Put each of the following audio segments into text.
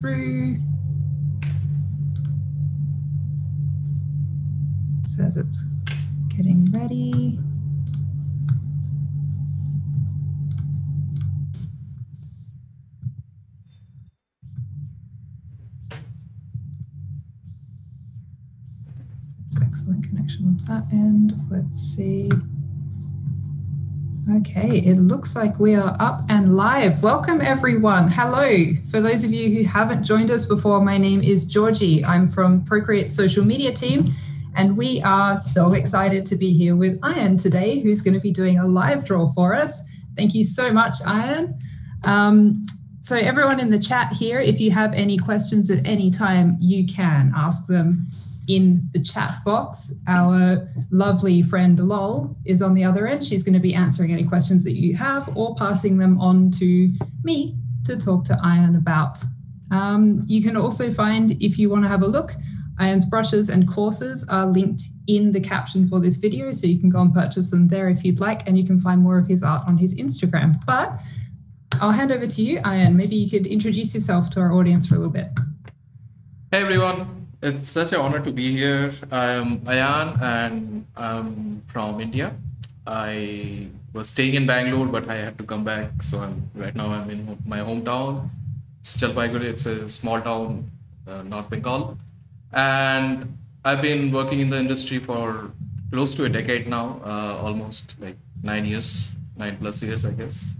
3. Says it's getting ready. It's excellent connection on that end. Let's see. Okay, it looks like we are up and live. Welcome everyone. Hello. For those of you who haven't joined us before, my name is Georgie. I'm from Procreate's social media team, and we are so excited to be here with Ayan today, who's going to be doing a live draw for us. Thank you so much, Ayan. So everyone in the chat here, if you have any questions at any time, you can ask them in the chat box. Our lovely friend Lol is on the other end. She's going to be answering any questions that you have or passing them on to me to talk to Ayan about. You can also find, if you want to have a look, Ayan's brushes and courses are linked in the caption for this video, so you can go and purchase them there if you'd like, and you can find more of his art on his Instagram. But I'll hand over to you, Ayan. Maybe you could introduce yourself to our audience for a little bit. Hey everyone. It's such an honor to be here. I'm Ayan and I'm from India. I was staying in Bangalore, but I had to come back. So right now I'm in my hometown. It's Chalpaguri. It's a small town, North Bengal. And I've been working in the industry for close to a decade now, almost like 9 plus years, I guess.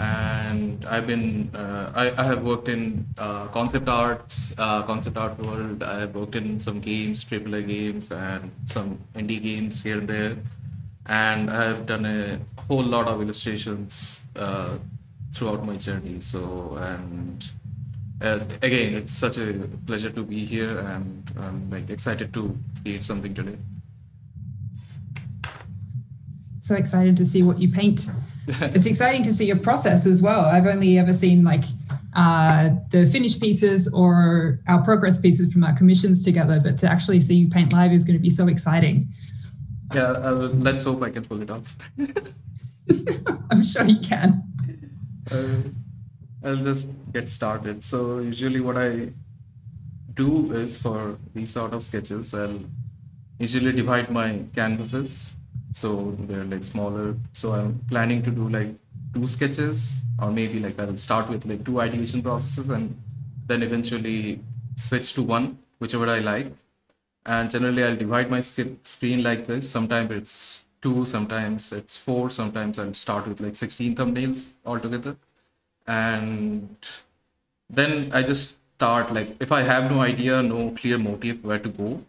And I've been, I have worked in concept art world. I have worked in some games, AAA games, and some indie games here and there. And I have done a whole lot of illustrations throughout my journey. So, and again, it's such a pleasure to be here, and I'm like excited to create something today. So excited to see what you paint. It's exciting to see your process as well. I've only ever seen like the finished pieces or our progress pieces from our commissions together, but to actually see you paint live is going to be so exciting. Yeah, let's hope I can pull it off. I'm sure you can. I'll just get started. So usually what I do is for these sort of sketches, I'll usually divide my canvases. So they're like smaller. So I'm planning to do like 2 sketches, or maybe like I'll start with like 2 ideation processes and then eventually switch to 1, whichever I like. And generally I'll divide my screen like this. Sometimes it's 2, sometimes it's 4, sometimes I'll start with like 16 thumbnails altogether. And then I just start, like if I have no idea, no clear motive where to go,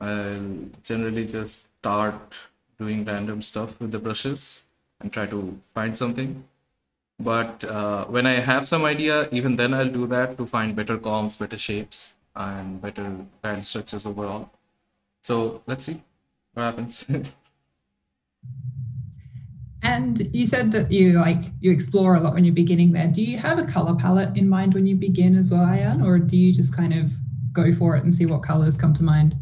I'll generally just start doing random stuff with the brushes and try to find something. But when I have some idea, even then I'll do that to find better comps, better shapes, and better panel structures overall. So let's see what happens. And you said that you explore a lot when you're beginning there. Do you have a color palette in mind when you begin as well, Ayan, or do you just kind of go for it and see what colors come to mind?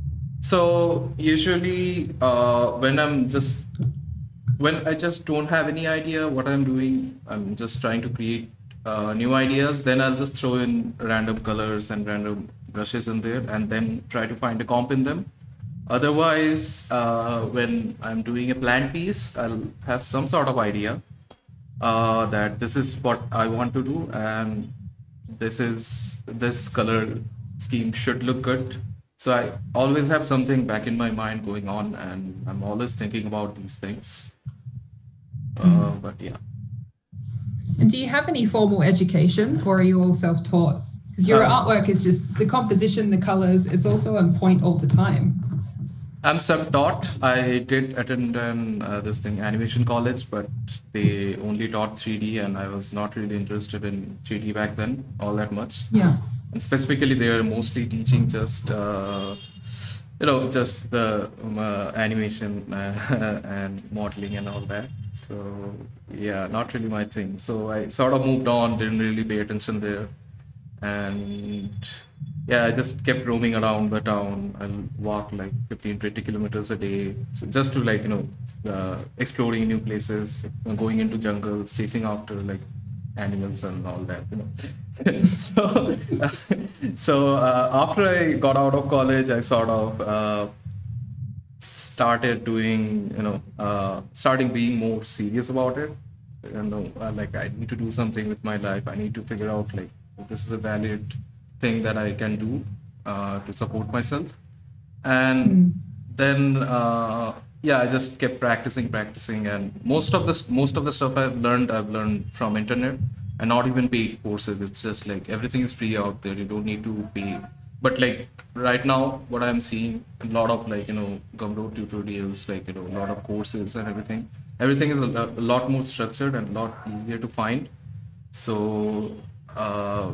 So usually when I just don't have any idea what I'm doing, I'm just trying to create new ideas, then I'll just throw in random colors and random brushes in there and then try to find a comp in them. Otherwise, when I'm doing a planned piece, I'll have some sort of idea that this is what I want to do and this color scheme should look good. So I always have something back in my mind going on, and I'm always thinking about these things. But yeah. And do you have any formal education, or are you all self-taught? Because your artwork is just the composition, the colors, it's also on point all the time. I'm self-taught. I did attend animation college, but they only taught 3D, and I was not really interested in 3D back then all that much. Yeah. And specifically, they are mostly teaching just, just the animation and modeling and all that. So yeah, not really my thing. So I sort of moved on, didn't really pay attention there. And yeah, I just kept roaming around the town. I'll walk like 15, 20 kilometers a day. So just to exploring new places, going into jungles, chasing after like animals and all that, you know. So after I got out of college, I sort of started doing, you know, starting being more serious about it. You know, like, I need to do something with my life. I need to figure out, like, if this is a valid thing that I can do to support myself. And then yeah, I just kept practicing, and most of the stuff I've learned from internet, and not even paid courses. It's just like everything is free out there. You don't need to pay. But like right now, what I'm seeing, a lot of, like, you know, Gumroad tutorials, like, you know, a lot of courses and everything. Everything is a lot more structured and a lot easier to find. So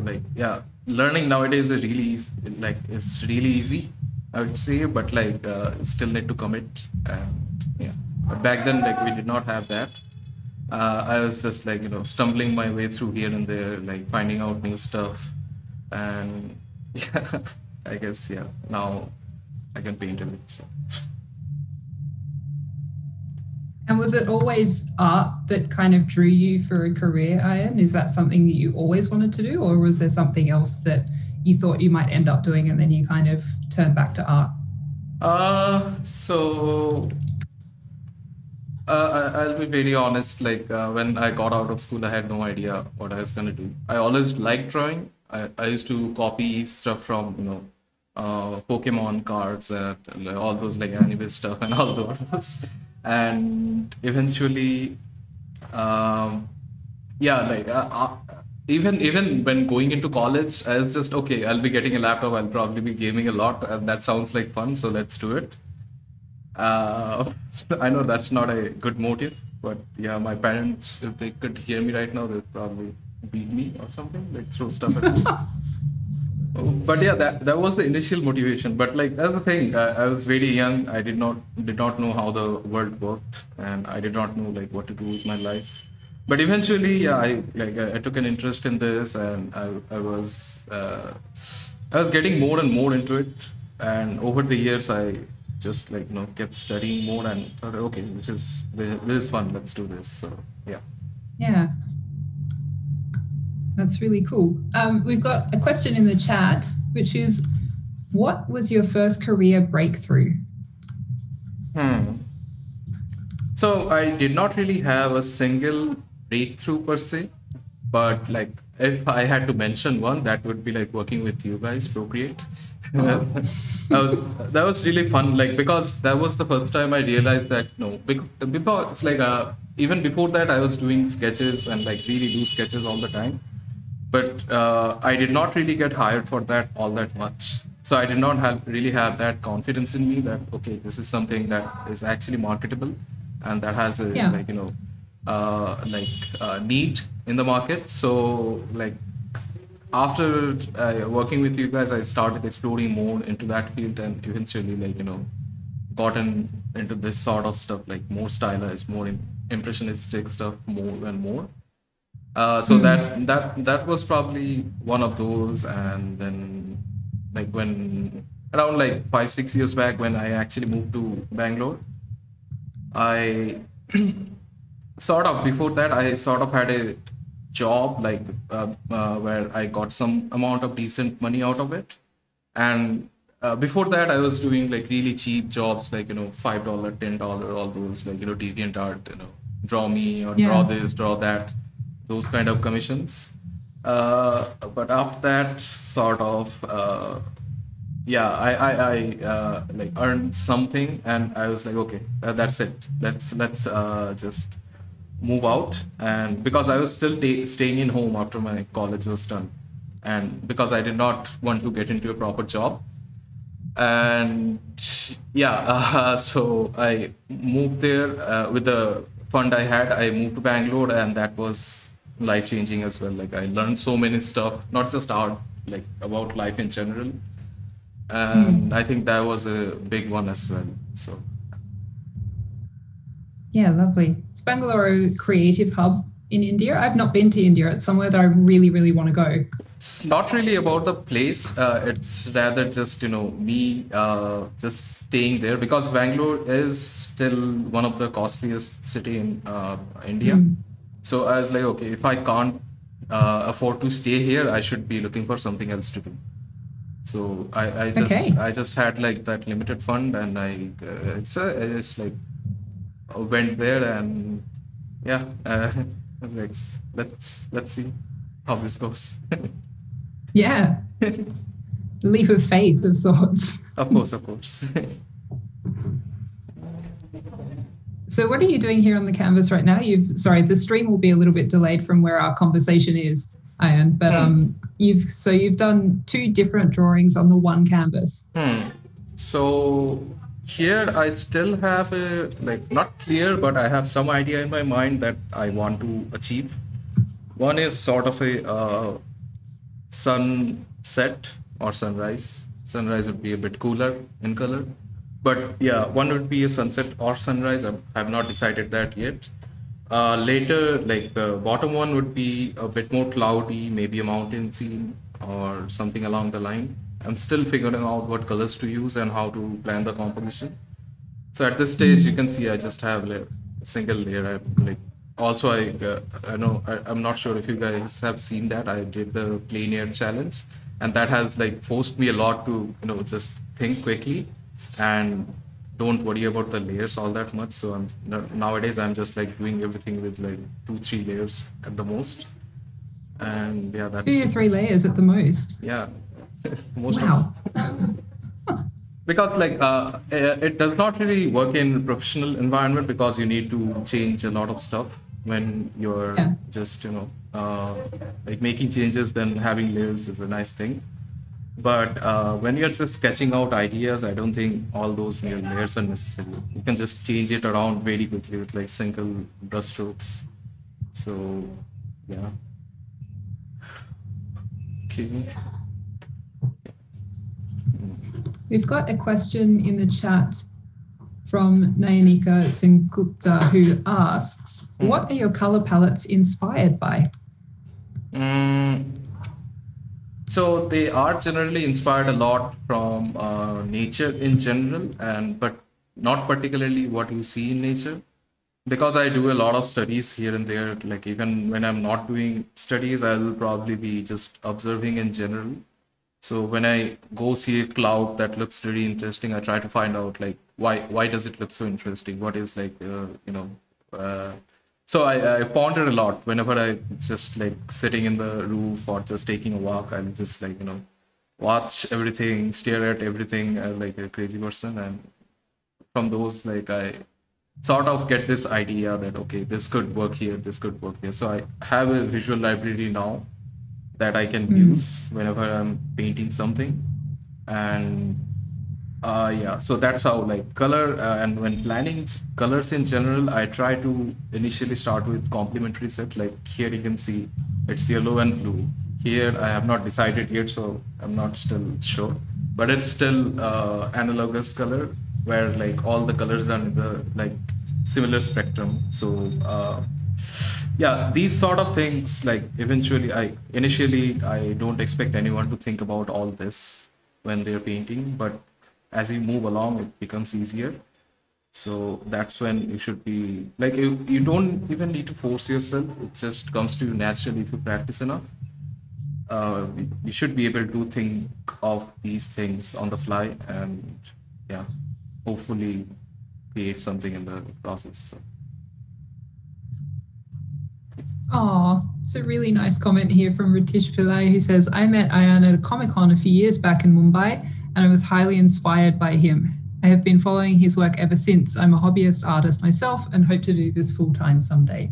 like, yeah, learning nowadays is really easy. Like, it's really easy, I would say, but like still need to commit. And yeah, but back then, like, we did not have that. I was just, like, you know, stumbling my way through here and there, like finding out new stuff. And yeah, I guess, yeah, now I can paint a bit. So. And was it always art that kind of drew you for a career, Ayan? Is that something that you always wanted to do, or was there something else that you thought you might end up doing and then you kind of turned back to art? I'll be very honest, like when I got out of school, I had no idea what I was going to do. I always liked drawing. I used to copy stuff from, you know, Pokemon cards and all those, like, anime stuff and all those. And eventually, yeah, like even when going into college, I was just, okay, I'll be getting a laptop, I'll probably be gaming a lot, and that sounds like fun, so let's do it. I know that's not a good motive, but yeah, my parents, if they could hear me right now, they'd probably beat me or something, like throw stuff at me. But yeah, that was the initial motivation. But like, that's the thing, I was very young. I did not know how the world worked, and I did not know, like, what to do with my life. But eventually, yeah, I took an interest in this, and I was getting more and more into it. And over the years, I just, like, you know, kept studying more and thought, okay, this is fun. Let's do this. So yeah. Yeah. That's really cool. We've got a question in the chat, which is, what was your first career breakthrough? So I did not really have a single breakthrough per se, but like, if I had to mention one, that would be like working with you guys, Procreate. Oh. that was really fun, like, because that was the first time I realized that, no, before it's like, even before that, I was doing sketches and, like, really do sketches all the time. But I did not really get hired for that all that much. So I did not really have that confidence in me that, okay, this is something that is actually marketable and that has a, yeah, like, you know, need in the market. So like, after working with you guys, I started exploring more into that field, and eventually, like, you know, gotten into this sort of stuff, like more stylized, more impressionistic stuff more and more. So that was probably one of those. And then, like, when around like 5-6 years back, when I actually moved to Bangalore, I sort of, before that, I sort of had a job, like where I got some amount of decent money out of it. And before that, I was doing, like, really cheap jobs, like, you know, $5, $10, all those, like, you know, Deviant Art, you know, draw me or draw this, draw that, those kind of commissions. But after that, sort of, yeah, I like earned something, and I was like, okay, that's it. Let's just move out. And because I was still staying in home after my college was done, and because I did not want to get into a proper job. And yeah, so I moved there with the fund I had. I moved to Bangalore, and that was life-changing as well. Like, I learned so many stuff, not just art, like about life in general. And I think that was a big one as well. So yeah, lovely. Is Bangalore a creative hub in India? I've not been to India. It's somewhere that I really, really want to go. It's not really about the place. It's rather just, you know, me just staying there, because Bangalore is still one of the costliest city in India. So I was like, okay, if I can't afford to stay here, I should be looking for something else to do. So I just had like that limited fund, and I just like went there, and yeah, let's see how this goes. Yeah, leap of faith of sorts. Of course, of course. So what are you doing here on the canvas right now? Sorry, the stream will be a little bit delayed from where our conversation is, Ayan, but you've done two different drawings on the one canvas. So here I still have a, like, not clear, but I have some idea in my mind that I want to achieve. One is sort of a sunset or sunrise. Sunrise would be a bit cooler in color. But yeah, one would be a sunset or sunrise. I have not decided that yet. Later, like the bottom one would be a bit more cloudy, maybe a mountain scene or something along the line. I'm still figuring out what colors to use and how to plan the composition. So at this stage, you can see I just have a single layer. I'm not sure if you guys have seen that. I did the plein air challenge, and that has like forced me a lot to just think quickly and don't worry about the layers all that much. So nowadays I'm just like doing everything with like 2-3 layers at the most, and yeah, that's 2 or 3 layers at the most. Yeah, most. Wow. Of, because like it does not really work in professional environment, because you need to change a lot of stuff when you're just like making changes. Then having layers is a nice thing. But when you're just sketching out ideas, I don't think all those layers are necessary. You can just change it around very quickly with like single brush strokes. So, yeah. Okay. We've got a question in the chat from Nayanika Singupta, who asks, what are your color palettes inspired by? So they are generally inspired a lot from nature in general, but not particularly what you see in nature, because I do a lot of studies here and there. Like even when I'm not doing studies, I'll probably be just observing in general. So when I go see a cloud that looks really interesting, I try to find out like why does it look so interesting? What is like So I pondered a lot whenever I just like sitting in the roof or just taking a walk. I'll just like, watch everything, stare at everything like a crazy person. And from those, like I sort of get this idea that, okay, this could work here, this could work here. So I have a visual library now that I can use whenever I'm painting something. And yeah, so that's how like color and when planning colors in general, I try to initially start with complementary sets. Like here you can see it's yellow and blue. Here I have not decided yet, so I'm not still sure, but it's still analogous color where like all the colors are in the like similar spectrum. So yeah, these sort of things, like initially I don't expect anyone to think about all this when they're painting, but as you move along, it becomes easier. So that's when you should be like, you don't even need to force yourself. It just comes to you naturally if you practice enough. You should be able to think of these things on the fly, and yeah, hopefully create something in the process. So. Oh, it's a really nice comment here from Ritesh Pillai, who says, I met Ayan at a Comic-Con a few years back in Mumbai, and I was highly inspired by him. I have been following his work ever since. I'm a hobbyist artist myself and hope to do this full-time someday.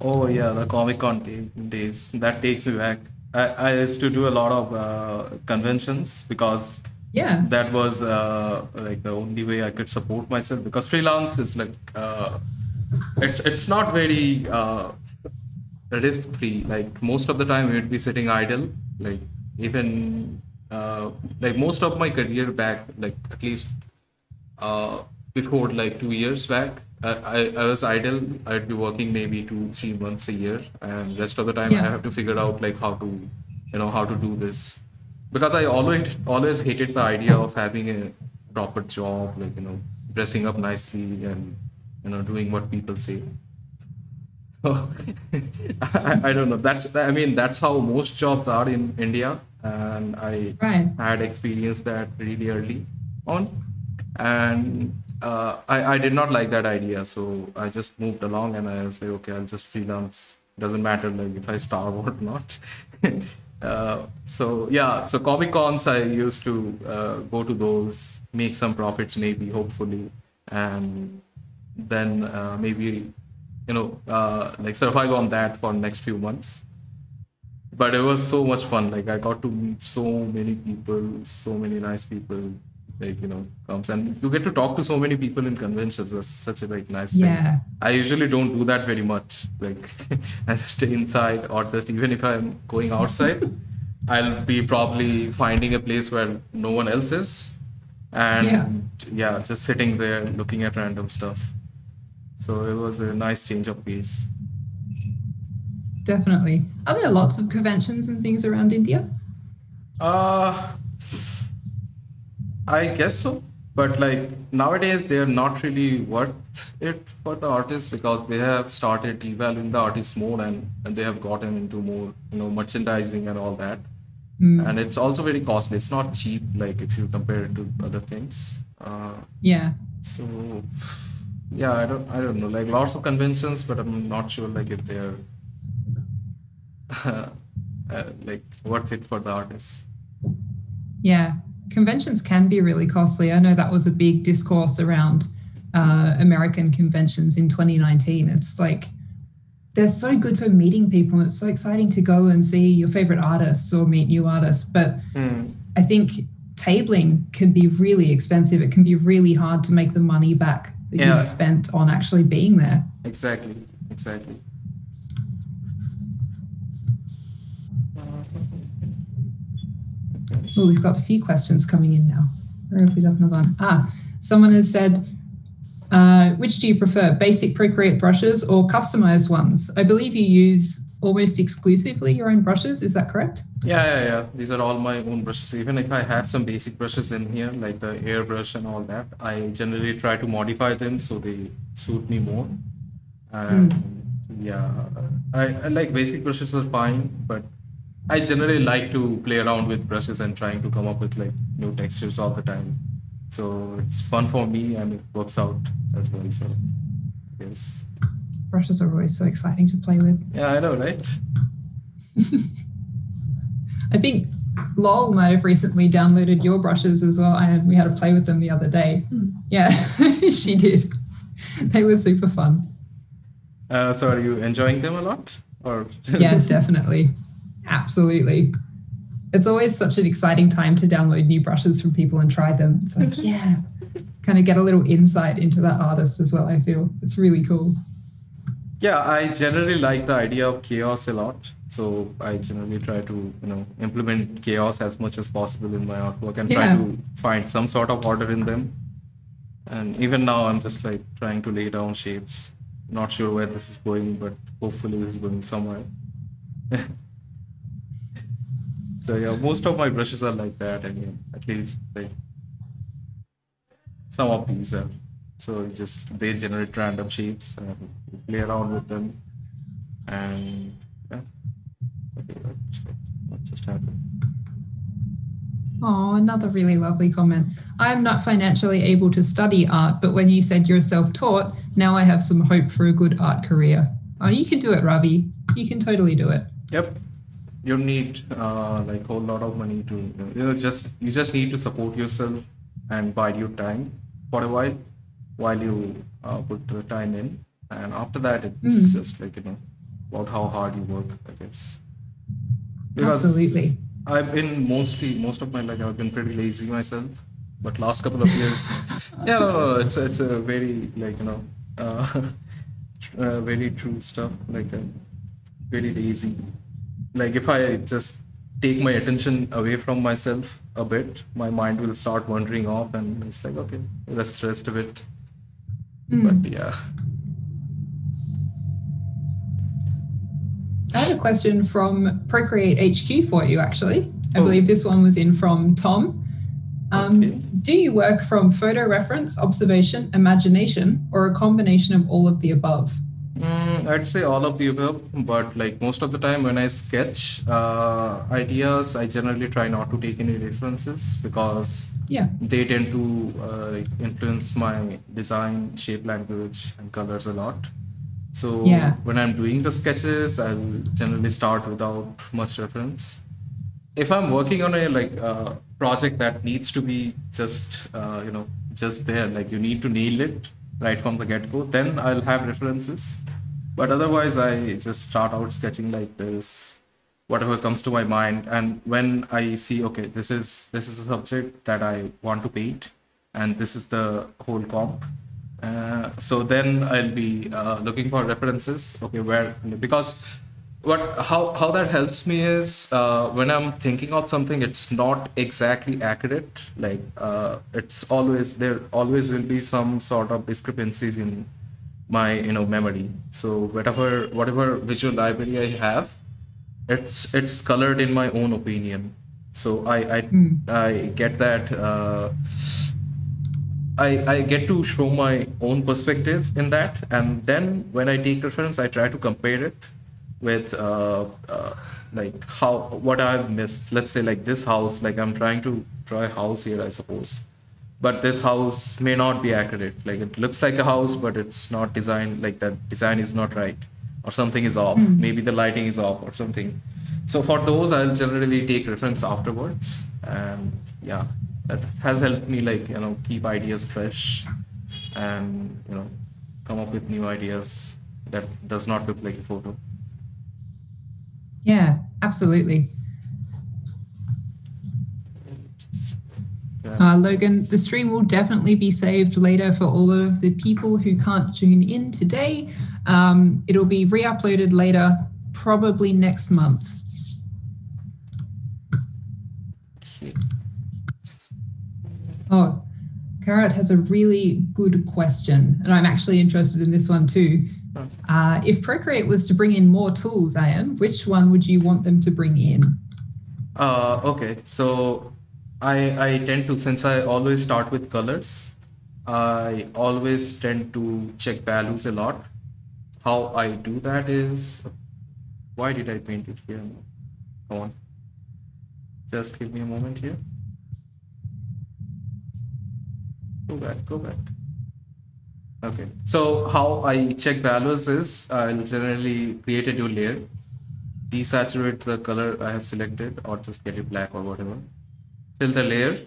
Oh yeah, the Comic-Con days. That takes me back. I used to do a lot of conventions, because yeah, that was like the only way I could support myself, because freelance is like, it's not very risk-free. Like most of the time you'd be sitting idle, like even like most of my career back, like at least before like 2 years back, I was idle. I'd be working maybe 2-3 months a year, and rest of the time I have to figure out like how to do this, because I always hated the idea of having a proper job, like dressing up nicely and doing what people say. So I don't know. That's how most jobs are in India, and I had experienced that really early on, and I did not like that idea. So I just moved along, and I was like, okay, I'll just freelance. Doesn't matter like if I starve or not. So Comic-Cons, I used to go to those, make some profits maybe, hopefully, and then maybe, like survive on that for next few months. But it was so much fun. Like I got to meet so many people, so many nice people, and you get to talk to so many people in conventions. That's such a nice thing. I usually don't do that very much. Like I just stay inside, or just even if I'm going outside, I'll be probably finding a place where no one else is, and just sitting there looking at random stuff. So it was a nice change of pace. Definitely. Are there lots of conventions and things around India? I guess so, but like nowadays they are not really worth it for the artists, because they have started devaluing the artists more, and they have gotten into more merchandising and all that. And it's also very costly. It's not cheap, like if you compare it to other things. So yeah, I don't know, like lots of conventions, but I'm not sure like if they're like worth it for the artists. Yeah. Conventions can be really costly. I know that was a big discourse around American conventions in 2019. It's like, they're so good for meeting people. It's so exciting to go and see your favorite artists or meet new artists. But I think tabling can be really expensive. It can be really hard to make the money back that you've spent on actually being there. Exactly. Well, we've got a few questions coming in now. I don't know if we got another one. Someone has said, which do you prefer, basic Procreate brushes or customized ones? I believe you use almost exclusively your own brushes. Is that correct? Yeah. These are all my own brushes. Even if I have some basic brushes in here, like the airbrush and all that, I generally try to modify them so they suit me more. I like basic brushes are fine, but I generally like to play around with brushes and trying to come up with like new textures all the time. So it's fun for me, and it works out as well. So yes, brushes are always so exciting to play with. Yeah, I know, right? I think LOL might have recently downloaded your brushes as well, and we had a play with them the other day. Yeah, she did. They were super fun. So are you enjoying them a lot? Or yeah, definitely. Absolutely. It's always such an exciting time to download new brushes from people and try them. It's like, kind of get a little insight into that artist as well, I feel. It's really cool. Yeah, I generally like the idea of chaos a lot. So I generally try to, implement chaos as much as possible in my artwork and try to find some sort of order in them. And even now I'm just like trying to lay down shapes. Not sure where this is going, but hopefully this is going somewhere. So yeah, most of my brushes are like that. I mean, at least like some of these are. So they generate random shapes and play around with them. And yeah, okay, what just happened? Oh, another really lovely comment. I'm not financially able to study art, but when you said you're self-taught, now I have some hope for a good art career. Oh, you can do it, Ravi. You can totally do it. Yep. You need like a whole lot of money to, you just need to support yourself and bide your time for a while you put the time in. And after that, it's just like, about how hard you work, I guess. Because absolutely. I've been most of my life, I've been pretty lazy myself, but last couple of years, it's a very, very true stuff, like I'm very lazy. Like if I just take my attention away from myself a bit, my mind will start wandering off, and it's like, okay, let's rest a bit. But yeah. I had a question from Procreate HQ for you, actually. I believe this one was in from Tom. Do you work from photo reference, observation, imagination, or a combination of all of the above? I'd say all of the above, but like most of the time when I sketch ideas, I generally try not to take any references because they tend to influence my design, shape language, and colors a lot. So when I'm doing the sketches, I'll generally start without much reference. If I'm working on a project that needs to be just just there, like you need to nail it right from the get-go, then I'll have references. But otherwise, I just start out sketching like this, whatever comes to my mind. And when I see, okay, this is a subject that I want to paint, and this is the whole comp. So then I'll be looking for references. Okay, where, because how that helps me is when I'm thinking of something, it's not exactly accurate. Like it's always there. Always will be some sort of discrepancies in my memory. So whatever visual library I have, it's colored in my own opinion. So I get that. I get to show my own perspective in that, and then when I take reference, I try to compare it with what I've missed. Let's say like this house, like I'm trying to draw a house here, I suppose, but this house may not be accurate. Like it looks like a house, but it's not designed like that. Design is not right, or something is off. Maybe the lighting is off or something. So for those, I'll generally take reference afterwards, and yeah. That has helped me, keep ideas fresh and, come up with new ideas that does not look like a photo. Yeah, absolutely. Logan, the stream will definitely be saved later for all of the people who can't tune in today. It'll be re-uploaded later, probably next month. Oh, Karat has a really good question, and I'm actually interested in this one too. If Procreate was to bring in more tools, Ayan, which one would you want them to bring in? Okay, so I tend to, since I always start with colors, I always tend to check values a lot. How I do that is, why did I paint it here? Come on, just give me a moment here. Go back. Okay, so how I check values is I'll generally create a new layer, desaturate the color I have selected, or just get it black or whatever, fill the layer,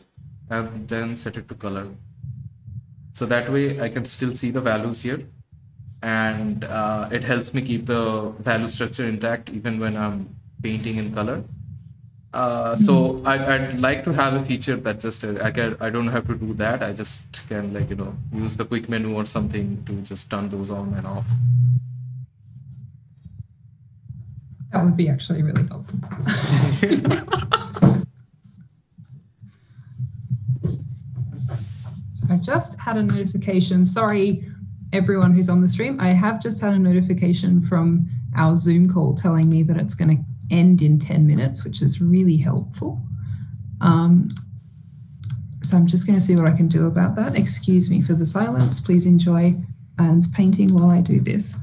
and then set it to color. So that way I can still see the values here, and it helps me keep the value structure intact even when I'm painting in color. So I'd like to have a feature that just I don't have to do that. I just can use the quick menu or something to just turn those on and off. That would be actually really helpful. So I just had a notification. Sorry, everyone who's on the stream. I have just had a notification from our Zoom call telling me that it's going to end in 10 minutes, which is really helpful. So I'm just going to see what I can do about that. Excuse me for the silence. Please enjoy Ayan's painting while I do this.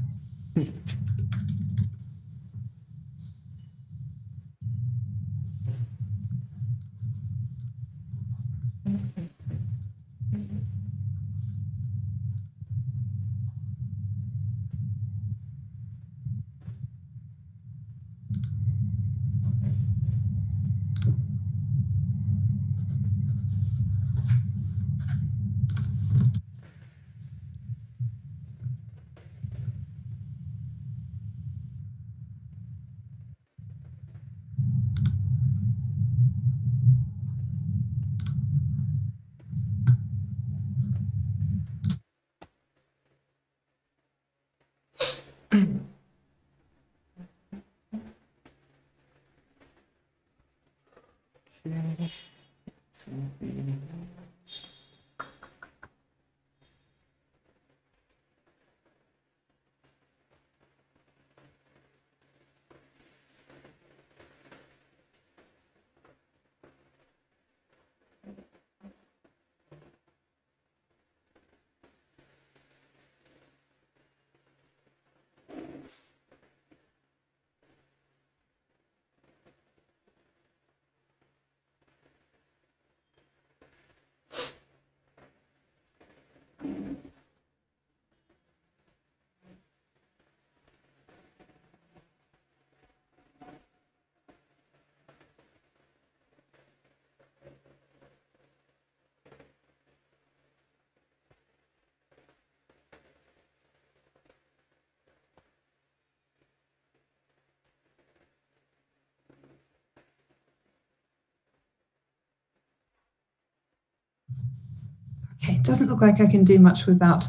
doesn't look like I can do much without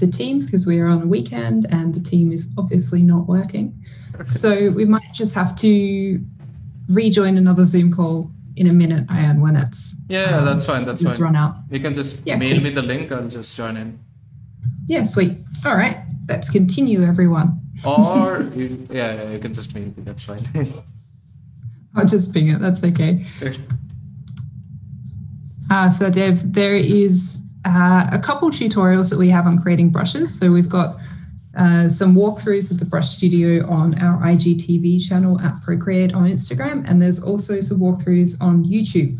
the team, because we are on a weekend and the team is obviously not working. So we might just have to rejoin another Zoom call in a minute, Ayan, when it's... Yeah, that's fine. That's fine. It's run out. You can just mail me the link. I'll just join in. Yeah, sweet. All right. Let's continue, everyone. Or, you can just mail me. That's fine. I'll just ping it. That's okay. So, Dev, there is a couple tutorials that we have on creating brushes. So we've got some walkthroughs of the Brush Studio on our IGTV channel at Procreate on Instagram, and there's also some walkthroughs on YouTube.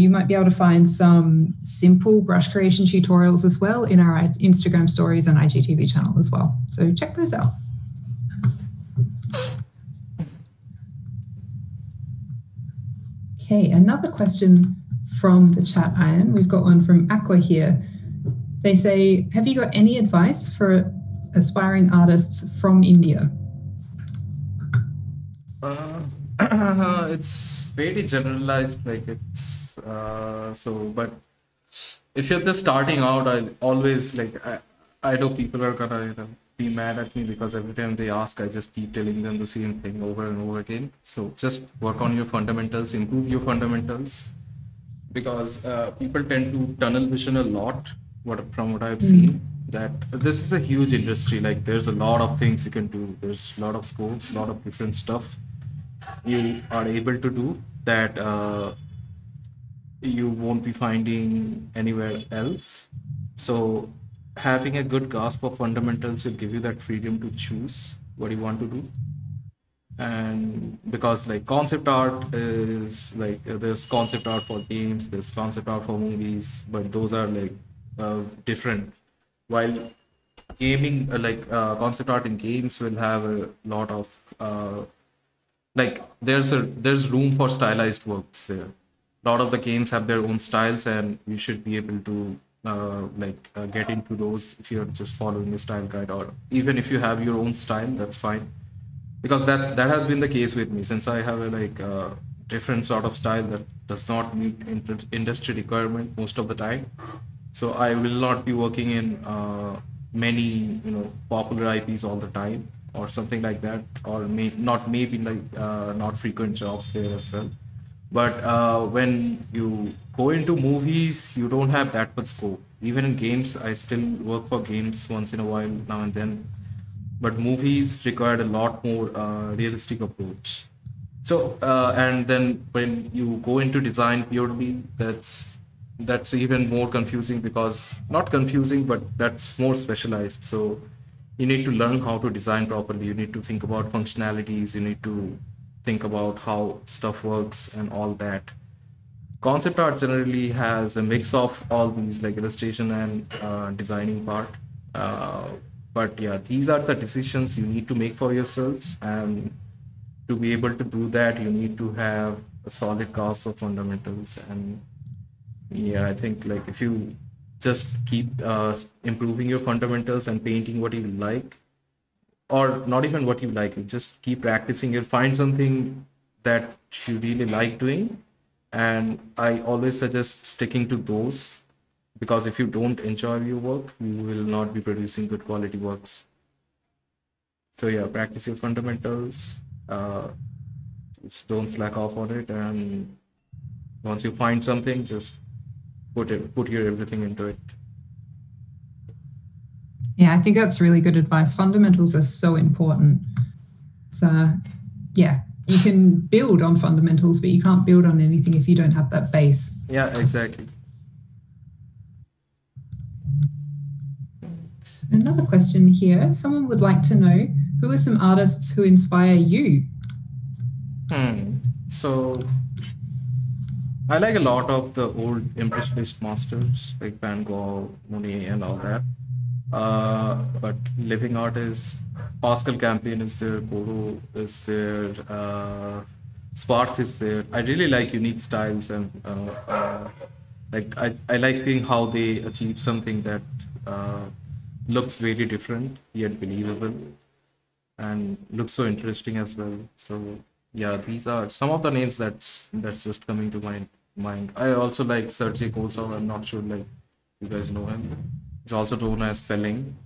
You might be able to find some simple brush creation tutorials as well in our Instagram stories and IGTV channel as well. So check those out. Okay, another question from the chat, Ayan. We've got one from Aqua here. They say, have you got any advice for aspiring artists from India? It's very generalized, like it's but if you're just starting out, I know people are gonna be mad at me because every time they ask, I just keep telling them the same thing over and over again. So just work on your fundamentals, improve your fundamentals, because people tend to tunnel vision a lot. From what I've seen, that this is a huge industry. Like there's a lot of things you can do. There's a lot of scopes, a lot of different stuff you are able to do that you won't be finding anywhere else. So having a good grasp of fundamentals will give you that freedom to choose what you want to do. And because like concept art is like, there's concept art for games, there's concept art for movies, but those are like different, while gaming concept art in games will have a lot of there's room for stylized works there. A lot of the games have their own styles, and you should be able to get into those if you're just following a style guide, or even if you have your own style, that's fine. Because that has been the case with me, since I have a different sort of style that does not meet industry requirement most of the time. So I will not be working in many popular IPs all the time, or something like that, or not frequent jobs there as well. But when you go into movies, you don't have that much scope. Even in games, I still work for games once in a while, now and then, but movies required a lot more realistic approach. So, and then when you go into design purely, that's even more confusing, because not confusing, but that's more specialized. So you need to learn how to design properly. You need to think about functionalities. You need to think about how stuff works and all that. Concept art generally has a mix of all these, like illustration and designing part. But yeah, these are the decisions you need to make for yourselves. And to be able to do that, you need to have a solid grasp of fundamentals. And yeah, I think if you just keep improving your fundamentals and painting what you like, or not even what you like, you just keep practicing. You'll find something that you really like doing, and I always suggest sticking to those, because if you don't enjoy your work, you will not be producing good quality works. So yeah, practice your fundamentals, just don't slack off on it, and once you find something, just put your everything into it. Yeah, I think that's really good advice. Fundamentals are so important. So yeah, you can build on fundamentals, but you can't build on anything if you don't have that base. Yeah, exactly. Another question here. Someone would like to know, who are some artists who inspire you? So I like a lot of the old Impressionist masters like Van Gogh, Monet, and all that. But living artists, Pascal Campion is there, Goro is there, Sparth is there. I really like unique styles, and I like seeing how they achieve something that looks very different yet believable, and looks so interesting as well. So yeah, these are some of the names that's just coming to mind mind. I also like Sergey Kolesov. I'm not sure like you guys know him. He's also known as Spelling.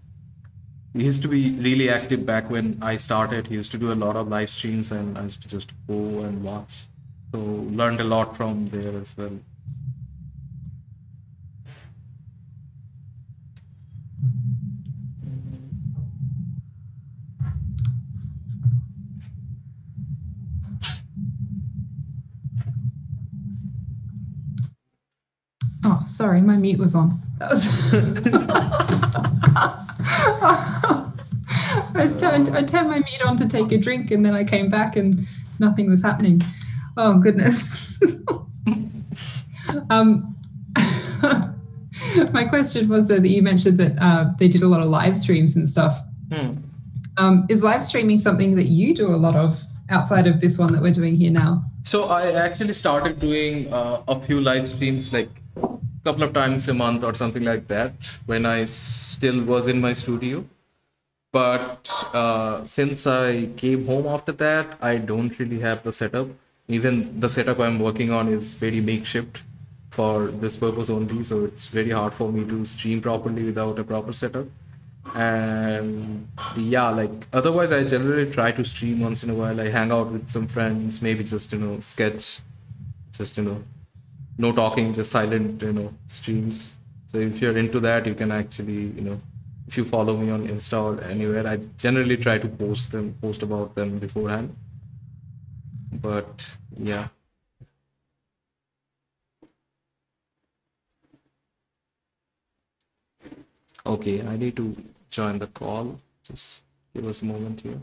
He used to be really active back when I started. He used to do a lot of live streams and I used to just go and watch. So learned a lot from there as well. Oh, sorry, my mute was on. That was I turned my mute on to take a drink and then I came back and nothing was happening. Oh, goodness. My question was that you mentioned that they did a lot of live streams and stuff. Is live streaming something that you do a lot of outside of this one that we're doing here now? So I actually started doing a few live streams like a couple of times a month or something like that when I still was in my studio. But since I came home after that, I don't really have the setup. Even the setup I'm working on is very makeshift for this purpose only, so it's very hard for me to stream properly without a proper setup. And yeah, like otherwise I generally try to stream once in a while. I hang out with some friends, maybe just, you know, sketch, just, you know, no talking, just silent, you know, streams. So if you're into that, you can actually, you know, if you follow me on Insta or anywhere, I generally try to post about them beforehand. But yeah. Okay, I need to join the call. Just give us a moment here.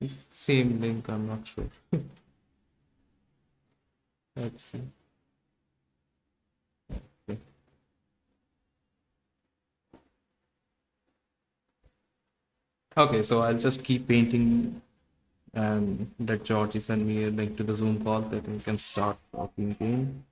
It's the same link, I'm not sure. Let's see. Okay. Okay, so I'll just keep painting and let Georgie send me a link to the Zoom call that we can start talking again.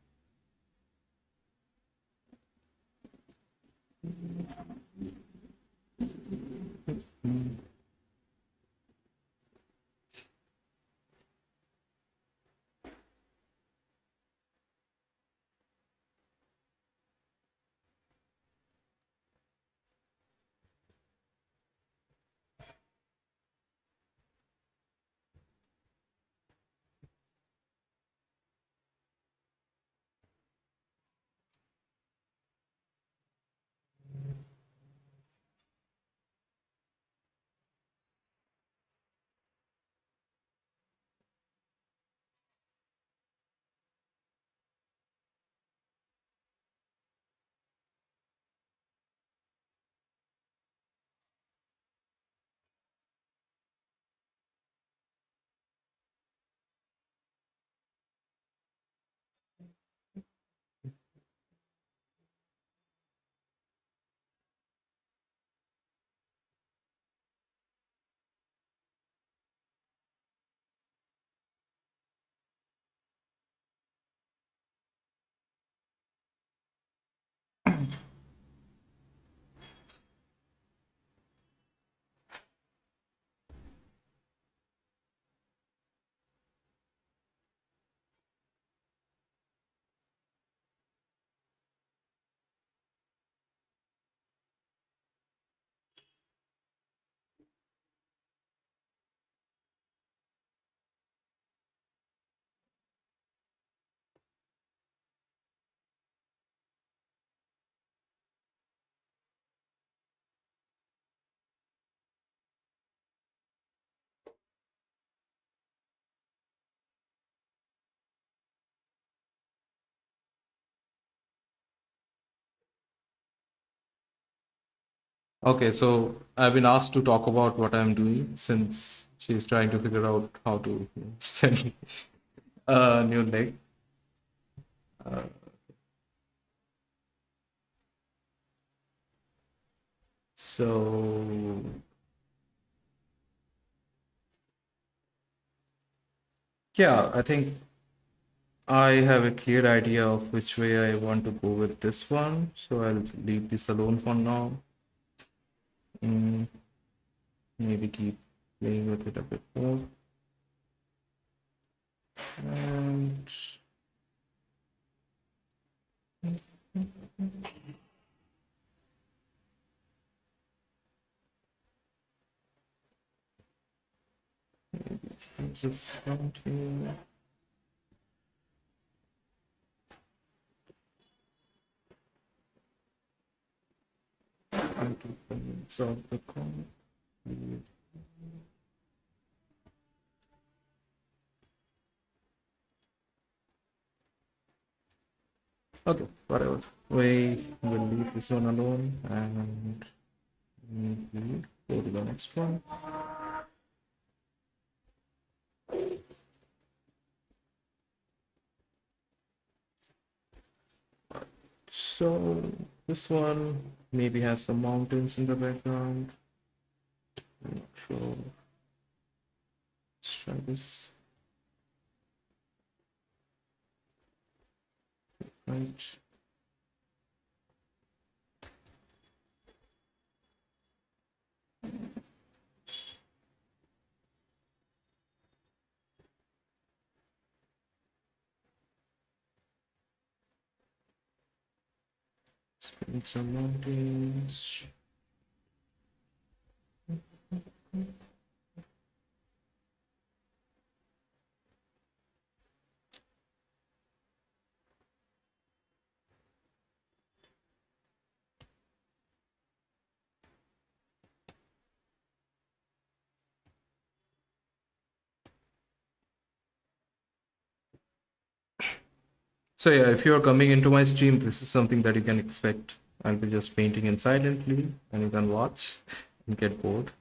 Okay, so I've been asked to talk about what I'm doing since she's trying to figure out how to send me a new leg. So yeah, I think I have a clear idea of which way I want to go with this one, so I'll leave this alone for now. Maybe keep playing with it a bit more. And maybe there's a front here. So the comic. Okay, whatever. We will leave this one alone and maybe go to the next one. So this one maybe has some mountains in the background. Not sure. Let's try this. Right. And some mountains. So yeah, if you're coming into my stream, this is something that you can expect. I'll be just painting in silently and you can watch and get bored.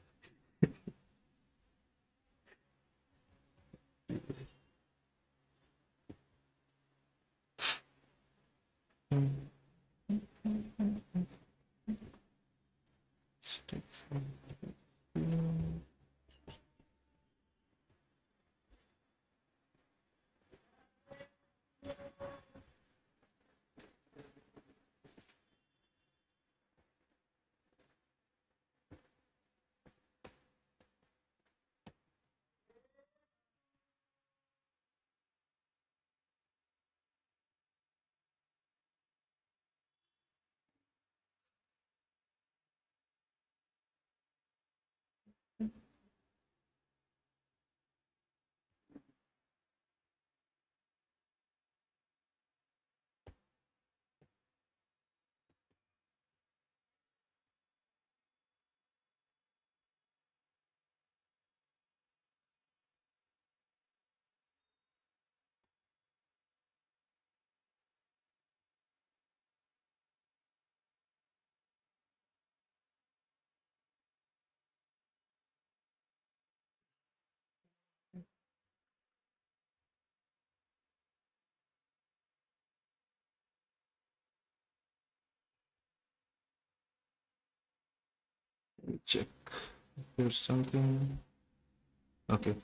Check if there's something. Okay.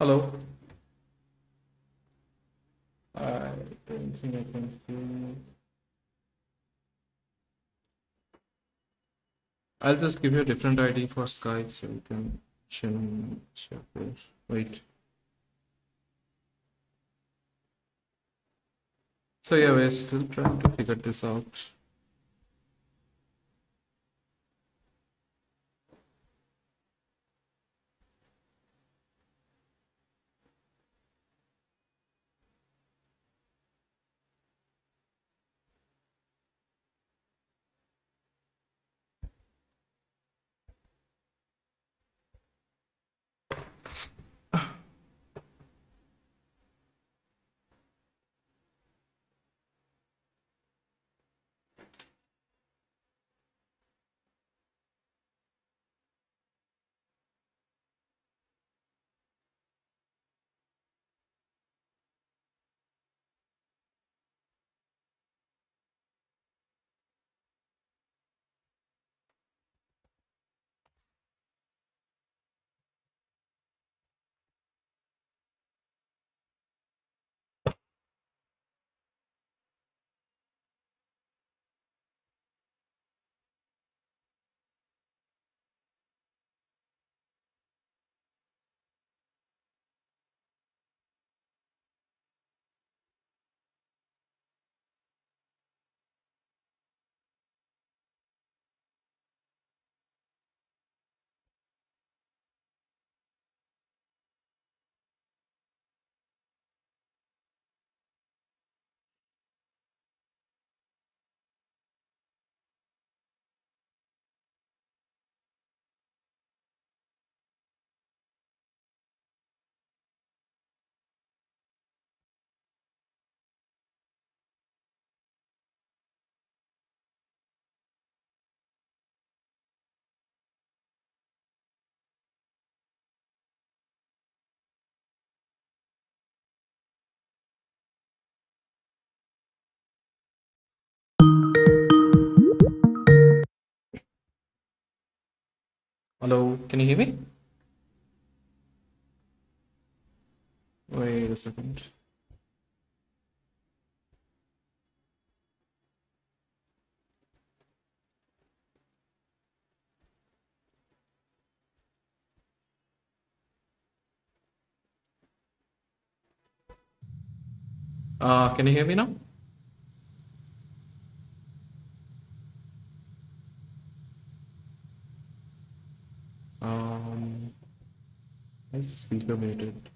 Hello. I don't think I can see. I'll just give you a different ID for Skype so you can change this. Wait. So yeah, we're still trying to figure this out. Hello, can you hear me? Wait a second. Can you hear me now? Why is the speaker muted?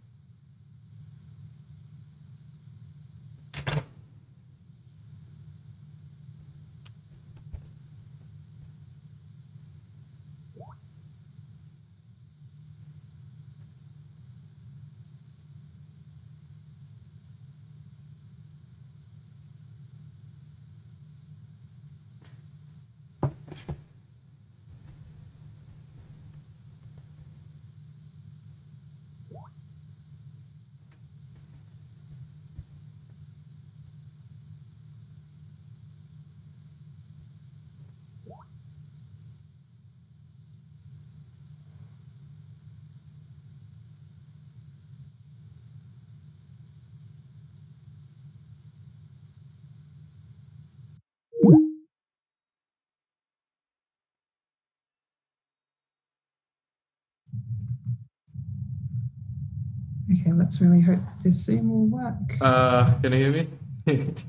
Okay, let's really hope that this Zoom will work. Can you hear me?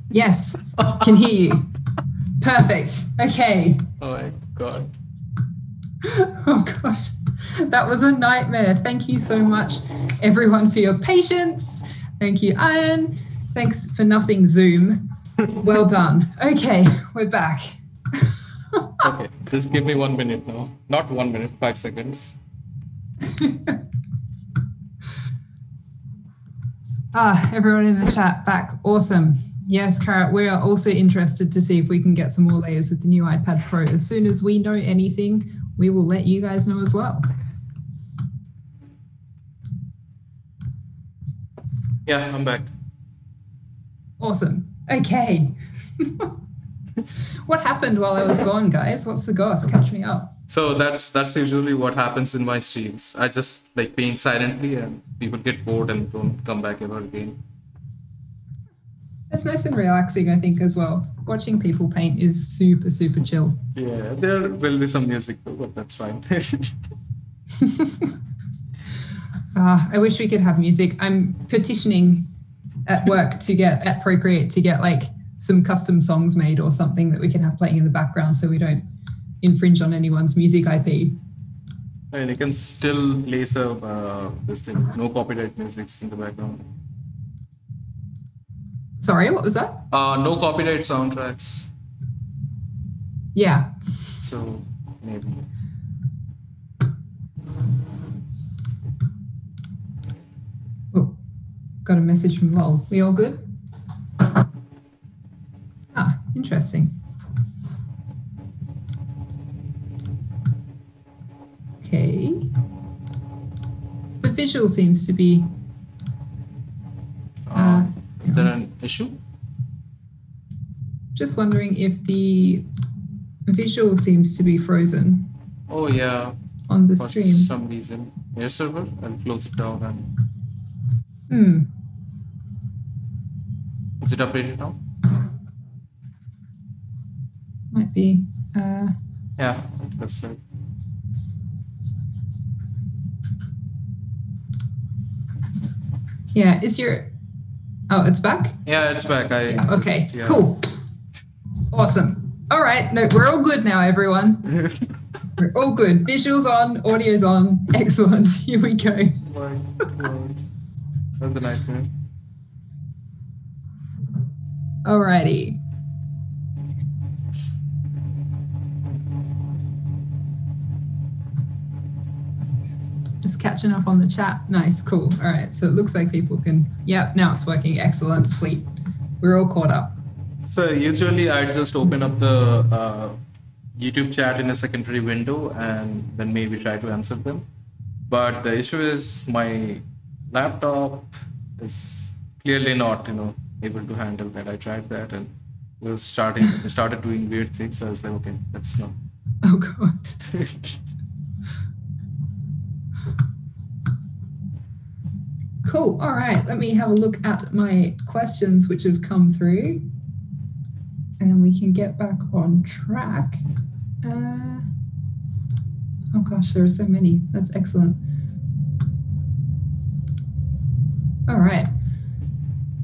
Yes, can hear you. Perfect. Okay. Oh my God. Oh gosh, that was a nightmare. Thank you so much, everyone, for your patience. Thank you, Ayan. Thanks for nothing, Zoom. Well done. Okay, we're back. Okay, just give me 1 minute now. Not 1 minute, 5 seconds. Ah, everyone in the chat back. Awesome. Yes, Carrot, we are also interested to see if we can get some more layers with the new iPad Pro. As soon as we know anything, we will let you guys know as well. Yeah, I'm back. Awesome. Okay. What happened while I was gone, guys? What's the goss? Catch me up. So that's usually what happens in my streams. I just like paint silently and people get bored and don't come back ever again. It's nice and relaxing, I think, as well. Watching people paint is super, super chill. Yeah, there will be some music, but that's fine. I wish we could have music. I'm petitioning at work to get, at Procreate, to get like some custom songs made or something that we can have playing in the background so we don't infringe on anyone's music IP. And you can still play some this thing, no copyright music in the background. Sorry, what was that? No copyright soundtracks. Yeah. So maybe. Oh, got a message from Lol. We all good? Ah, interesting. Okay. The visual seems to be. Is there an issue? Just wondering if the visual seems to be frozen. Oh yeah. On the stream. For some reason. Air server, I'll close it down and. Is it updated now? Might be. Yeah, that's right. Yeah, is your. Oh, it's back? Yeah, it's back. Cool. Awesome. All right. No, we're all good now, everyone. We're all good. Visuals on, audio's on. Excellent. Here we go. Oh my God. That's a nightmare. All righty. Just catching up on the chat. Nice, cool. All right, so it looks like people can, yep, now it's working. Excellent, sweet. We're all caught up. So usually I just open up the YouTube chat in a secondary window and then maybe try to answer them. But the issue is my laptop is clearly not, able to handle that. I tried that and we were started doing weird things. So I was like, okay, that's not. Oh God. Cool. All right. Let me have a look at my questions which have come through and we can get back on track. Oh gosh, there are so many. That's excellent. All right.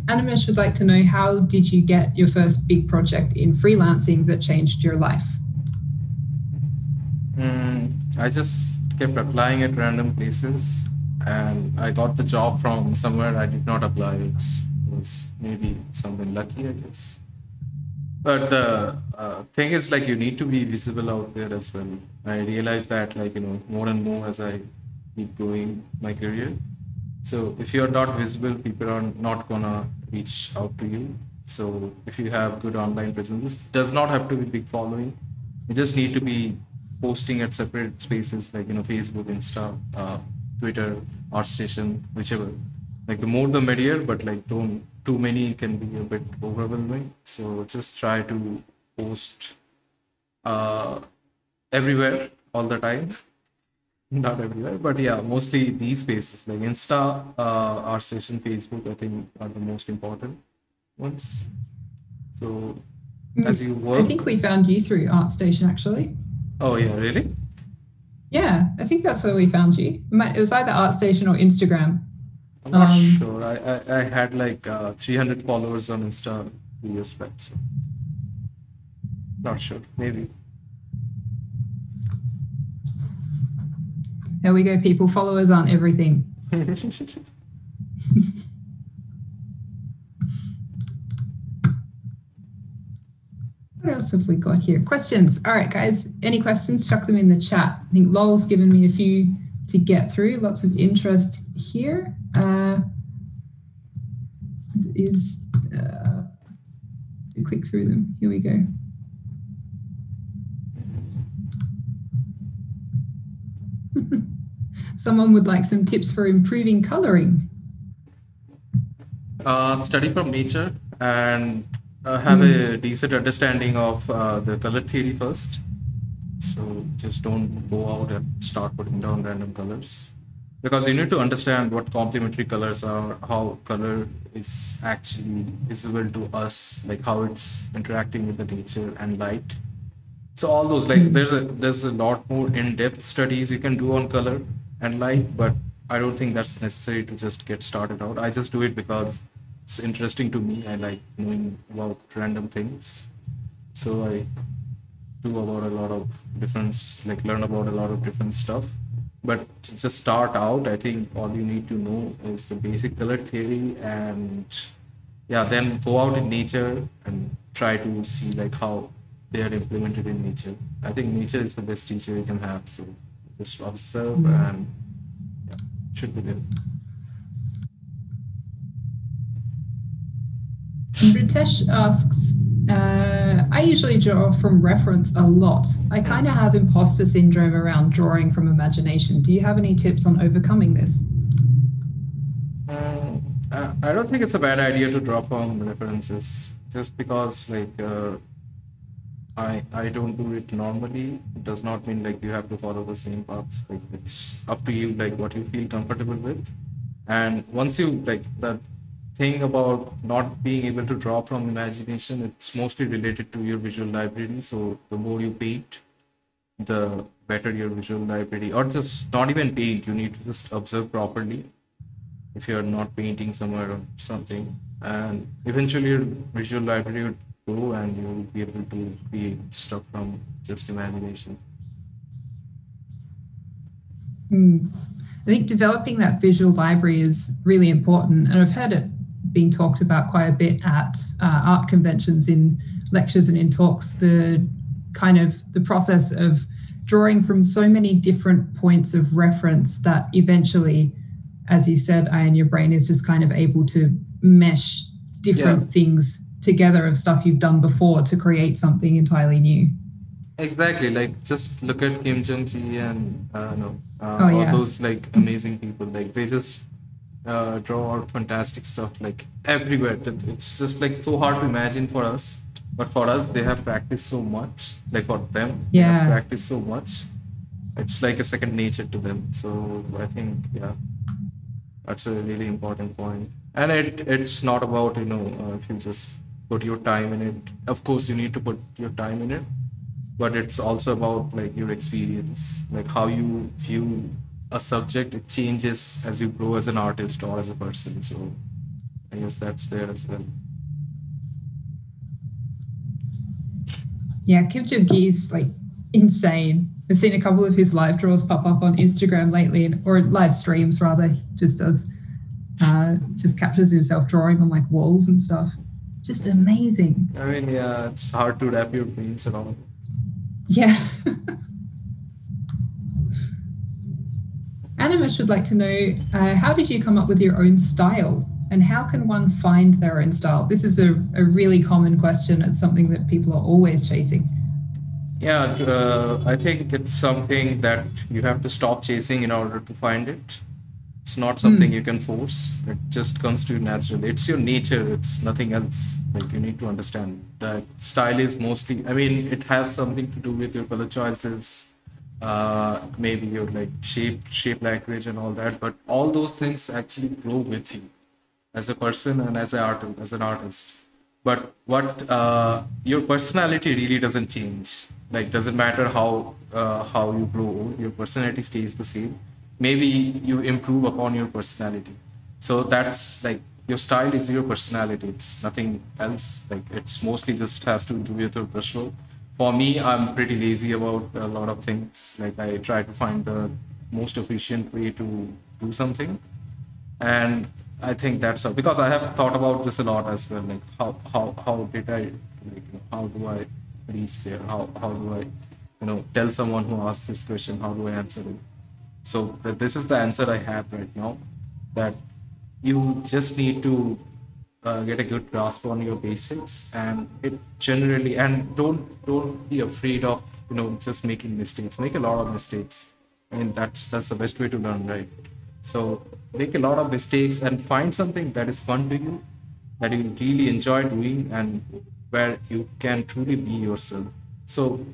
Animesh would like to know, how did you get your first big project in freelancing that changed your life? I just kept applying at random places. And I got the job from somewhere I did not apply. It was maybe something lucky, I guess. But the thing is, like, you need to be visible out there as well. I realized that, like, more and more as I keep going my career. So if you're not visible, people are not gonna reach out to you. So if you have good online presence, this does not have to be big following. You just need to be posting at separate spaces, like, Facebook, Insta, Twitter, ArtStation, whichever. Like, the more the merrier, but like don't too many can be a bit overwhelming. So just try to post everywhere all the time. Not everywhere, but yeah, mostly these spaces like Insta, ArtStation, Facebook, I think are the most important ones. So as you work. I think we found you through ArtStation actually. Oh yeah, really? Yeah, I think that's where we found you. It was either ArtStation or Instagram. I'm not sure. I had like 300 followers on Insta 2 years back. So. Not sure, maybe. There we go, people. Followers aren't everything. What else have we got here? Questions. All right, guys. Any questions? Chuck them in the chat. I think Lol's given me a few to get through. Lots of interest here. Click through them. Here we go. Someone would like some tips for improving coloring. Study from nature and have a decent understanding of the color theory first. So just don't go out and start putting down random colors. because you need to understand what complementary colors are, how color is actually visible to us, like how it's interacting with the nature and light. So all those, like, there's a lot more in-depth studies you can do on color and light, but I don't think that's necessary to just get started out. I just do it because it's interesting to me. I like knowing about random things, so I do about a lot of different, like, learn about a lot of different stuff. But to just start out, I think all you need to know is the basic color theory, and yeah, then go out in nature and try to see like how they are implemented in nature. I think nature is the best teacher you can have, so just observe and yeah, should be there. Ritesh asks, I usually draw from reference a lot. I kind of have imposter syndrome around drawing from imagination. Do you have any tips on overcoming this? I don't think it's a bad idea to draw from references, just because, like, I don't do it normally. It does not mean like you have to follow the same path. Like, it's up to you, like what you feel comfortable with. And once you like that thing about not being able to draw from imagination, it's mostly related to your visual library. So the more you paint, the better your visual library, or just not even paint, you need to just observe properly if you're not painting somewhere or something, and eventually your visual library would grow and you will be able to create stuff from just imagination. I think developing that visual library is really important, and I've heard it being talked about quite a bit at art conventions, in lectures and in talks, the kind of the process of drawing from so many different points of reference that eventually, as you said, Ayan, your brain is just kind of able to mesh different things together of stuff you've done before to create something entirely new. Exactly, like just look at Kim Jung Gi and all those like amazing people, like they just draw out fantastic stuff like everywhere. It's just like so hard to imagine for us, but for us they have practiced so much, like for them they have practiced so much, it's like a second nature to them. So I think that's a really important point. And it's not about, you know, if you just put your time in it, of course you need to put your time in it, but it's also about like your experience, like how you view a subject, it changes as you grow as an artist or as a person. So I guess that's there as well. Yeah, Kim Jung Gi is like insane. I've seen a couple of his live draws pop up on Instagram lately, or live streams rather. He just does, just captures himself drawing on like walls and stuff. Just amazing. I mean, yeah, it's hard to wrap your brains around. Yeah. Animus would like to know, how did you come up with your own style, and how can one find their own style? This is a really common question. It's something that people are always chasing. Yeah, I think it's something that you have to stop chasing in order to find it. It's not something you can force. It just comes to you naturally. It's your nature. It's nothing else. Like, you need to understand that style is mostly, I mean, it has something to do with your color choices, maybe your like shape language and all that, but all those things actually grow with you as a person and as an artist. But what your personality really doesn't change. Like, doesn't matter how you grow old, your personality stays the same. Maybe you improve upon your personality. So that's like, your style is your personality. It's nothing else. Like, it's mostly just has to do with your brushstroke. For me, I'm pretty lazy about a lot of things. Like, I try to find the most efficient way to do something. And I think that's all, because I have thought about this a lot as well. Like, how do I reach there? How do I, you know, tell someone who asked this question, how do I answer it? So this is the answer I have right now, that you just need to get a good grasp on your basics, and it generally, and don't be afraid of, you know, just making mistakes. Make a lot of mistakes. I mean, that's the best way to learn, right? So make a lot of mistakes and find something that is fun to you, that you really enjoy doing, and where you can truly be yourself. So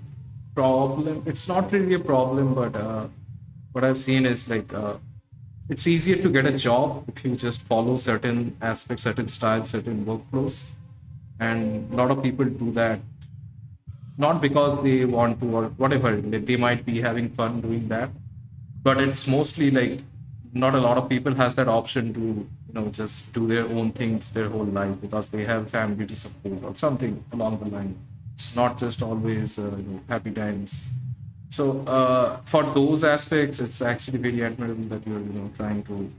it's not really a problem, but what I've seen is like It's easier to get a job if you just follow certain aspects, certain styles, certain workflows. And a lot of people do that, not because they want to or whatever, they might be having fun doing that. But it's mostly like not a lot of people has that option to, you know, just do their own things their whole life because they have family to support or something along the line. It's not just always happy times. So for those aspects, it's actually very admirable that you're trying to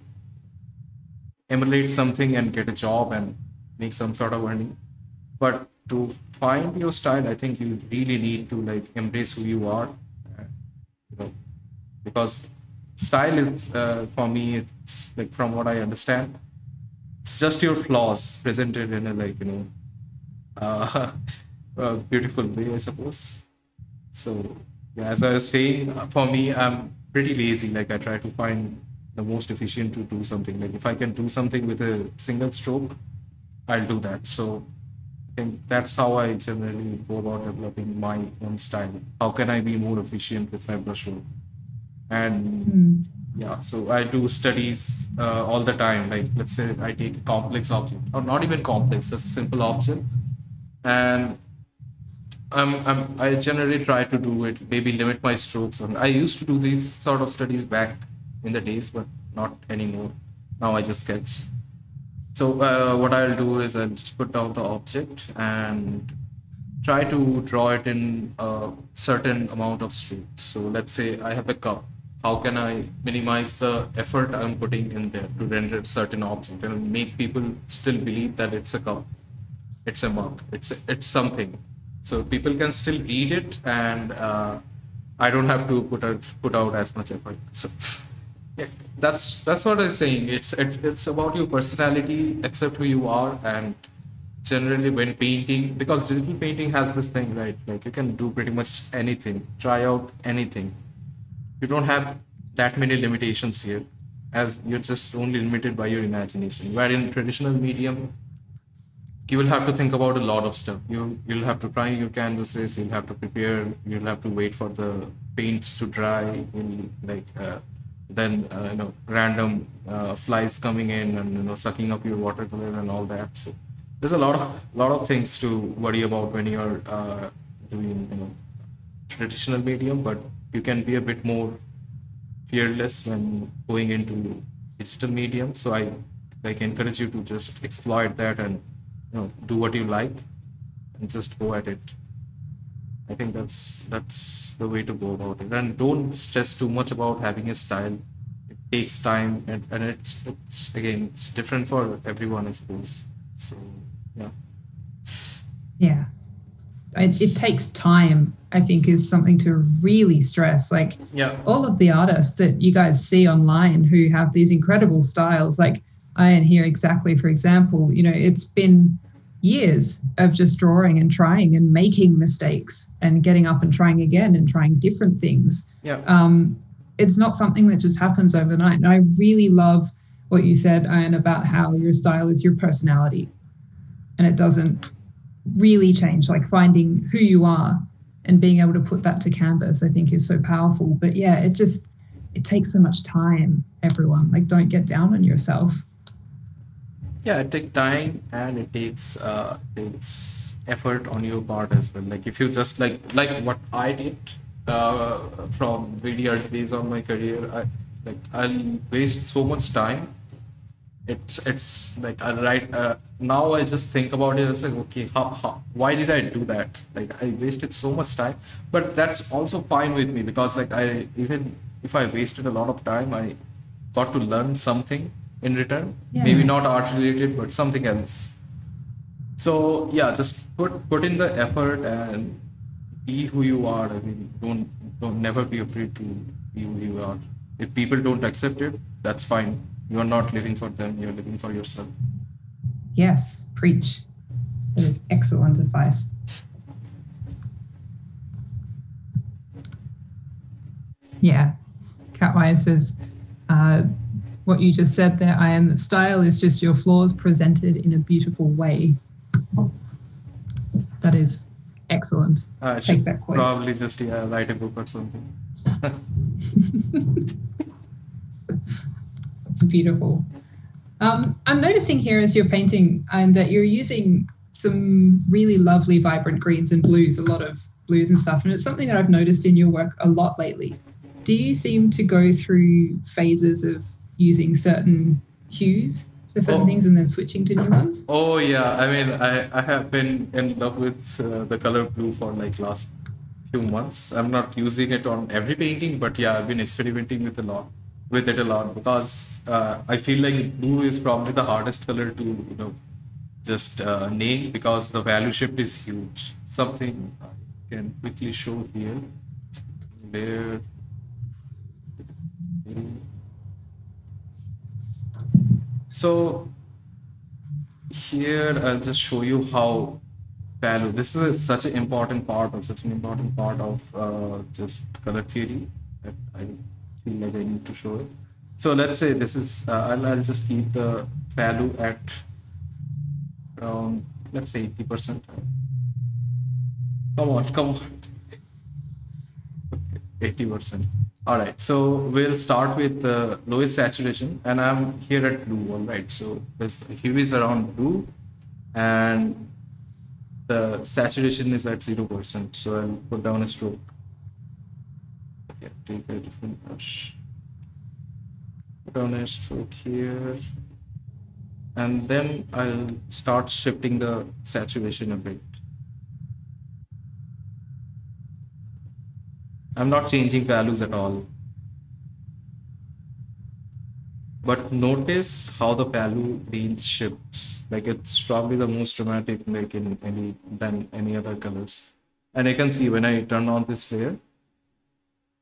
emulate something and get a job and make some sort of earning. But to find your style, I think you really need to embrace who you are, because style is for me, it's from what I understand, it's just your flaws presented in a beautiful way, I suppose. So. As I was saying, for me, I'm pretty lazy. I try to find the most efficient to do something. If I can do something with a single stroke, I'll do that. So I think that's how I generally go about developing my own style. How can I be more efficient with my brushwork? And yeah, so I do studies all the time. Let's say I take a complex object, or not even complex, just a simple object, and I generally try to do it, maybe limit my strokes. I used to do these sort of studies back in the days, but not anymore. Now I just sketch. So what I'll do is I'll just put down the object and try to draw it in a certain amount of strokes. So let's say I have a cup. How can I minimize the effort I'm putting in there to render a certain object and make people still believe that it's a cup, it's a mug, it's something. So people can still read it, and I don't have to put out as much effort. So yeah, that's what I'm saying. It's about your personality, accept who you are, and generally when painting, because digital painting has this thing, right? You can do pretty much anything, try out anything. You don't have that many limitations here, as you're just only limited by your imagination. Where in traditional medium, you will have to think about a lot of stuff. You'll have to dry your canvases. You'll have to prepare. You'll have to wait for the paints to dry. Random flies coming in and sucking up your watercolor and all that. So there's a lot of things to worry about when you're doing traditional medium. But you can be a bit more fearless when going into digital medium. So I encourage you to just exploit that and do what you like and just go at it. I think that's the way to go about it. And don't stress too much about having a style. It takes time, and it's again, it's different for everyone, I suppose. So yeah. Yeah. It takes time, I think, is something to really stress. All of the artists that you guys see online who have these incredible styles, Ayan here exactly, for example, it's been years of just drawing and trying and making mistakes and getting up and trying again and trying different things. Yeah. It's not something that just happens overnight. And I really love what you said, Ayan, about how your style is your personality and it doesn't really change, finding who you are and being able to put that to canvas, I think is so powerful. But yeah, it takes so much time, everyone. Don't get down on yourself. Yeah, it takes time and it takes effort on your part as well. If you just like what I did from very early days of my career, I'll waste so much time. It's I write now. I just think about it. It's okay, why did I do that? I wasted so much time, but that's also fine with me because I even if I wasted a lot of time, I got to learn something in return. Yeah. Maybe not art related, but something else. So yeah, just put in the effort and be who you are. I mean, don't never be afraid to be who you are. If people don't accept it, that's fine. You are not living for them, you're living for yourself. Yes, preach. That is excellent advice. Yeah, Katwaya says, what you just said there, Ayan, that style is just your flaws presented in a beautiful way. That is excellent. I should probably just write a book or something. beautiful. I'm noticing here as you're painting and that you're using some really lovely vibrant greens and blues, a lot of blues and stuff. And it's something that I've noticed in your work a lot lately. Do you seem to go through phases of using certain hues for certain things and then switching to new ones? Oh, yeah. I mean, I have been in love with the color blue for like last few months. I'm not using it on every painting, but yeah, I've been experimenting with it a lot because I feel like blue is probably the hardest color to, you know, just name, because the value shift is huge. Something I can quickly show here. There. So here I'll just show you how value. This is such an important part, or such an important part of just color theory that I feel like I need to show it. So let's say this is. I'll just keep the value at around, let's say, 80%. Come on. 80%. All right, so we'll start with the lowest saturation, and I'm here at blue. All right, so the hue is around blue, and the saturation is at 0%. So I'll put down a stroke. Okay, take a different brush. Put down a stroke here, and then I'll start shifting the saturation a bit. I'm not changing values at all. But notice how the value range shifts. Like, it's probably the most dramatic, like, than any other colors. And I can see when I turn on this layer,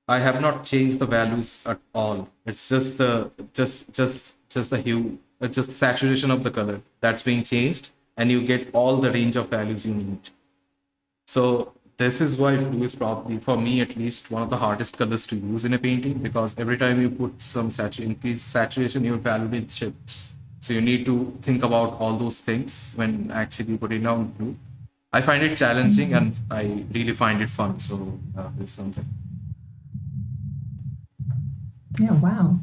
I have not changed the values at all. It's just the the hue, just the saturation of the color that's being changed, and you get all the range of values you need. So this is why blue is probably, for me at least, one of the hardest colors to use in a painting, because every time you put some increased saturation, your value range shifts. So you need to think about all those things when actually putting down blue. I find it challenging and I really find it fun. So it's something. Yeah, wow.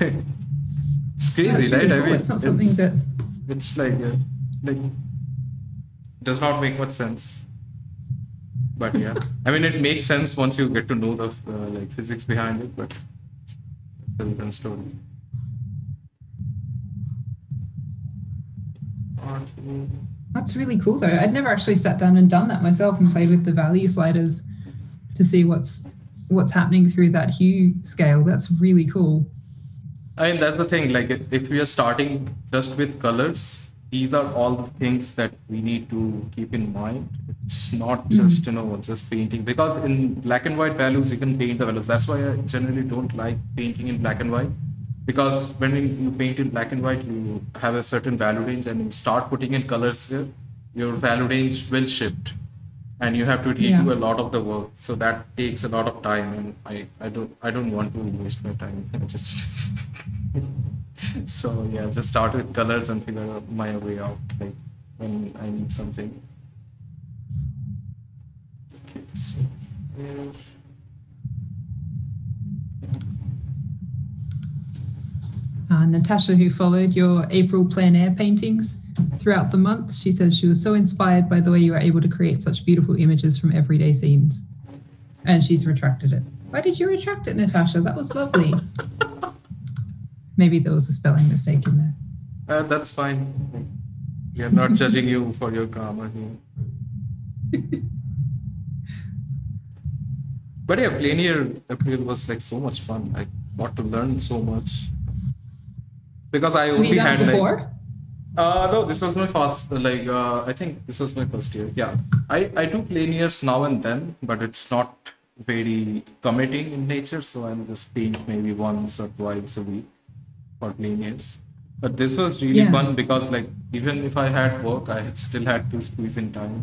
It's crazy, right? Really cool. I mean, it's not something that... It's like does not make much sense. But yeah, I mean, it makes sense once you get to know the like physics behind it, but it's a different story. That's really cool though. I'd never actually sat down and done that myself and played with the value sliders to see what's happening through that hue scale. That's really cool. I mean, that's the thing, like if we are starting just with colors, these are all the things that we need to keep in mind. It's not just, you know, just painting, because in black and white values, you can paint the values. That's why I generally don't like painting in black and white, because when you paint in black and white, you have a certain value range, and you start putting in colors here, your value range will shift and you have to redo a lot of the work. So that takes a lot of time, and I don't want to waste my time. I just... So yeah, just start with colors and figure out my way out, like when I need something. Okay, so here. Natasha, who followed your April plein air paintings throughout the month, she says she was so inspired by the way you were able to create such beautiful images from everyday scenes. And she's retracted it. Why did you retract it, Natasha? That was lovely. Maybe there was a spelling mistake in there. That's fine. We are not judging you for your grammar here. But yeah, plein air April was like so much fun. I got to learn so much. Because I only had like... before? No, this was my first, like, I think this was my first year. Yeah, I do plein airs now and then, but it's not very committing in nature. So I'll just paint maybe once or twice a week. Linears, but this was really fun, because like even if I had work, I still had to squeeze in time,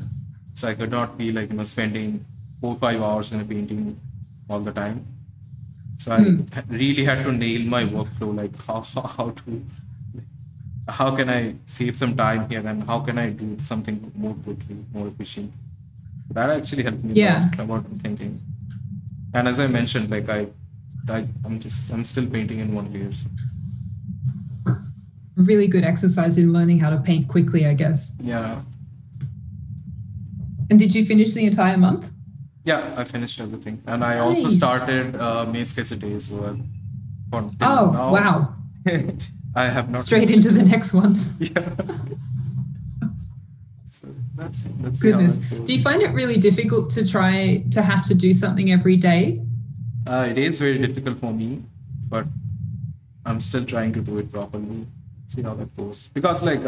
so I could not be like, you know, spending 4 or 5 hours in a painting all the time. So I really had to nail my workflow, like how can I save some time here and how can I do something more quickly, more efficient. That actually helped me about thinking. And as I mentioned, like I'm still painting in one layer. So. really good exercise in learning how to paint quickly, I guess. Yeah. And did you finish the entire month? Yeah, I finished everything. And I also started May Sketch a Day as well. Oh, wow. I have not. Straight into the next one. Yeah. So that's goodness. Do you find it really difficult to try to have to do something every day? It is very difficult for me, but I'm still trying to do it properly. See how that goes. Because like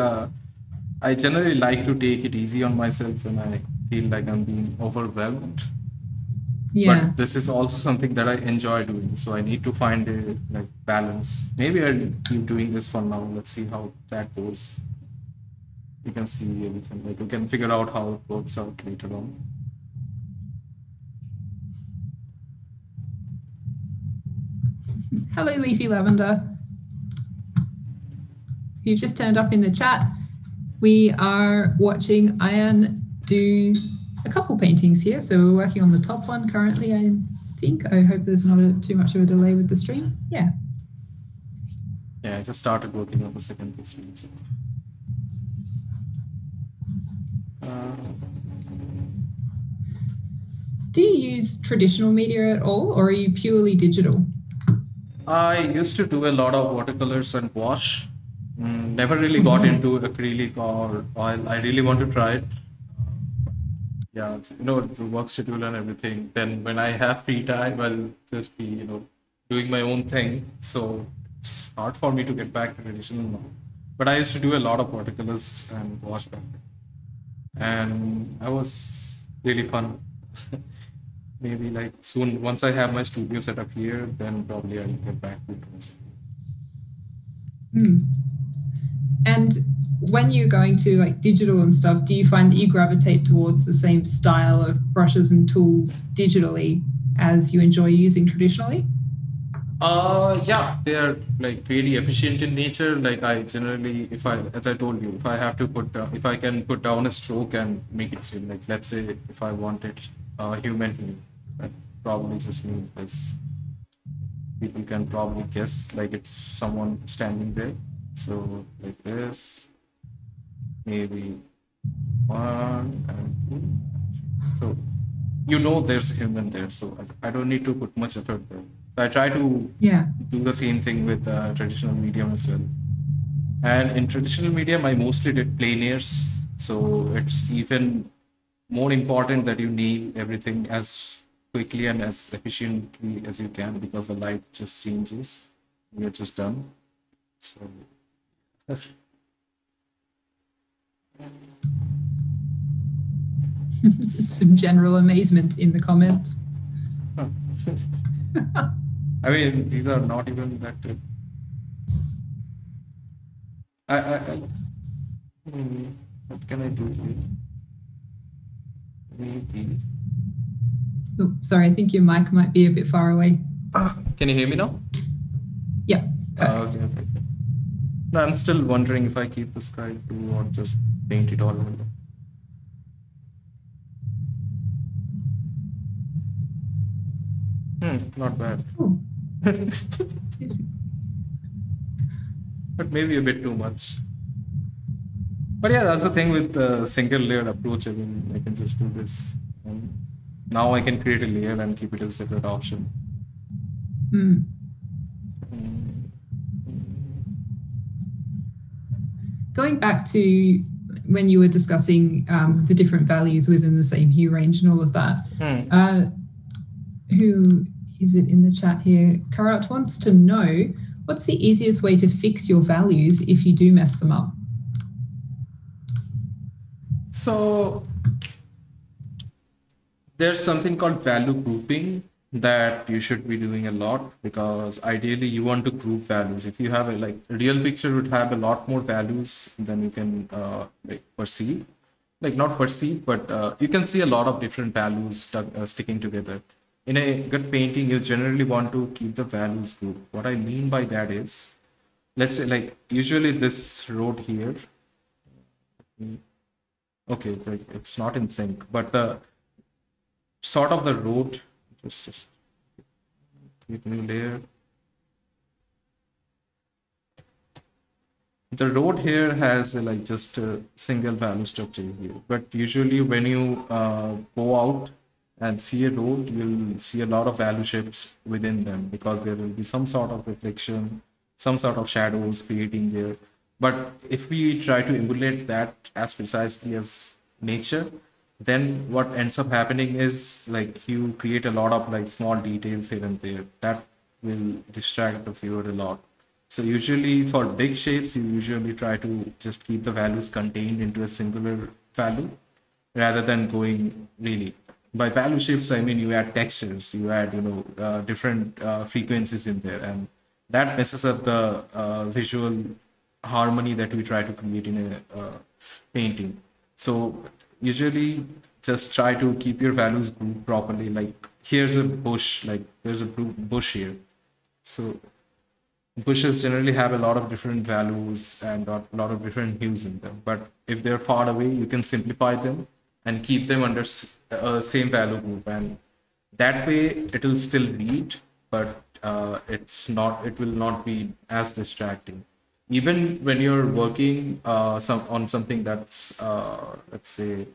I generally like to take it easy on myself when I feel like I'm being overwhelmed. Yeah. But this is also something that I enjoy doing. So I need to find a like balance. Maybe I'll keep doing this for now. Let's see how that goes. You can see everything. Like you can figure out how it works out later on. Hello, Leafy Lavender. You've just turned up in the chat. We are watching Ayan do a couple paintings here. So we're working on the top one currently, I think. I hope there's not too much of a delay with the stream. Yeah. Yeah, I just started working on the second piece. Do you use traditional media at all, or are you purely digital? I used to do a lot of watercolors and wash. Never really got into acrylic or oil. I really want to try it. Yeah, you know, the work schedule and everything. Then when I have free time, I'll just be, you know, doing my own thing. So it's hard for me to get back to traditional now. But I used to do a lot of watercolors and wash back then. And that was really fun. Maybe like soon, once I have my studio set up here, then probably I'll get back to it. Mm. And when you're going to like digital and stuff, do you find that you gravitate towards the same style of brushes and tools digitally as you enjoy using traditionally? Yeah, they are like really efficient in nature. Like I generally, as I told you, if I have to put down, if I can put down a stroke and make it seem like, let's say if I wanted human, that probably just means this. People can probably guess like it's someone standing there. So like this, maybe one and two. So you know there's human there. So I don't need to put much effort there. So I try to do the same thing with traditional medium as well. And in traditional medium, I mostly did plein airs. So it's even more important that you nail everything as quickly and as efficiently as you can, because the light just changes. You're just done. So some general amazement in the comments. I mean, these are not even that good. What can I do here? Maybe. Oh, sorry, I think your mic might be a bit far away. Can you hear me now? Yeah. Okay, okay. No, I'm still wondering if I keep the sky blue or just paint it all over. Not bad. Oh. But maybe a bit too much. But yeah, that's the thing with the single layered approach. I mean, I can just do this. And now I can create a layer and keep it as a separate option. Mm. Going back to when you were discussing the different values within the same hue range and all of that, who is it in the chat here? Karat wants to know, what's the easiest way to fix your values if you do mess them up? So there's something called value grouping that you should be doing a lot, because ideally you want to group values. If you have a like a real picture would have a lot more values than you can like perceive, like not perceive, but you can see a lot of different values sticking together. In a good painting, you generally want to keep the values group. What I mean by that is, let's say like usually this road here, okay, it's not in sync, but the sort of the road, just create new layer. The road here has like just a single value structure here, but usually when you go out and see a road, you'll see a lot of value shifts within them because there will be some sort of reflection, some sort of shadows creating there. But if we try to emulate that as precisely as nature, then what ends up happening is like you create a lot of like small details here and there that will distract the viewer a lot. So usually for big shapes, you usually try to just keep the values contained into a singular value rather than going really. By value shapes, I mean you add textures, you add different frequencies in there, and that messes up the visual harmony that we try to create in a painting. So usually just try to keep your values grouped properly. Like here's a bush, like there's a bush here. So bushes generally have a lot of different values and a lot of different hues in them. But if they're far away, you can simplify them and keep them under same value group. And that way it'll still read, but it will not be as distracting. Even when you're working on something that's, let's say,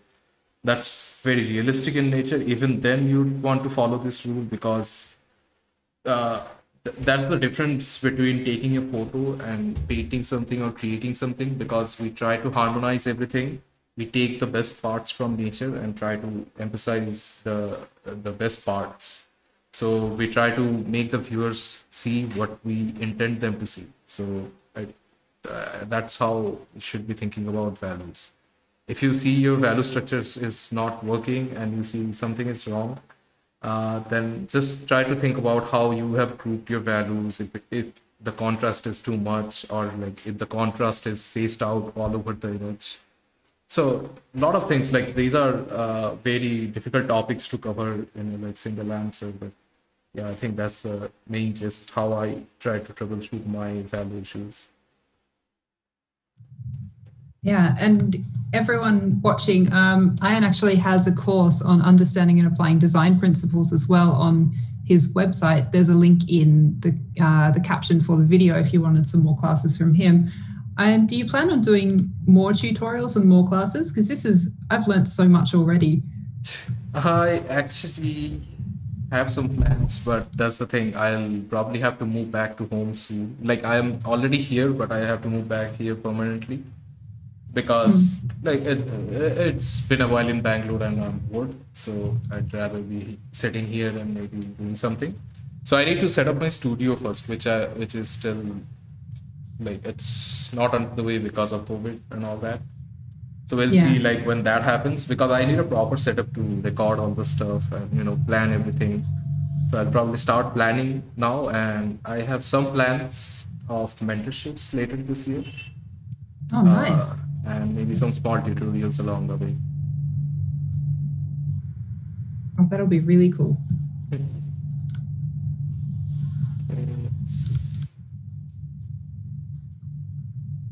that's very realistic in nature, even then you want to follow this rule because that's the difference between taking a photo and painting something or creating something, because we try to harmonize everything. We take the best parts from nature and try to emphasize the best parts. So we try to make the viewers see what we intend them to see. So that's how you should be thinking about values. If you see your value structures is not working and you see something is wrong, then just try to think about how you have grouped your values. If the contrast is too much, or like if the contrast is spaced out all over the image. So a lot of things like these are very difficult topics to cover in like single answer, but yeah, I think that's main just how I try to troubleshoot my value issues. Yeah, and everyone watching, Ayan actually has a course on understanding and applying design principles as well on his website. There's a link in the caption for the video if you wanted some more classes from him. And do you plan on doing more tutorials and more classes? Because this is, I've learned so much already. I actually have some plans, but that's the thing. I'll probably have to move back to home soon. Like I am already here, but I have to move back here permanently. Because like it's been a while in Bangalore and I'm bored, so I'd rather be sitting here and maybe doing something. So I need to set up my studio first, which is still like it's not on the way because of COVID and all that. So we'll see like when that happens, because I need a proper setup to record all the stuff and plan everything. So I'll probably start planning now, and I have some plans of mentorships later this year. Oh, nice. And maybe some small tutorials along the way. Oh, that'll be really cool.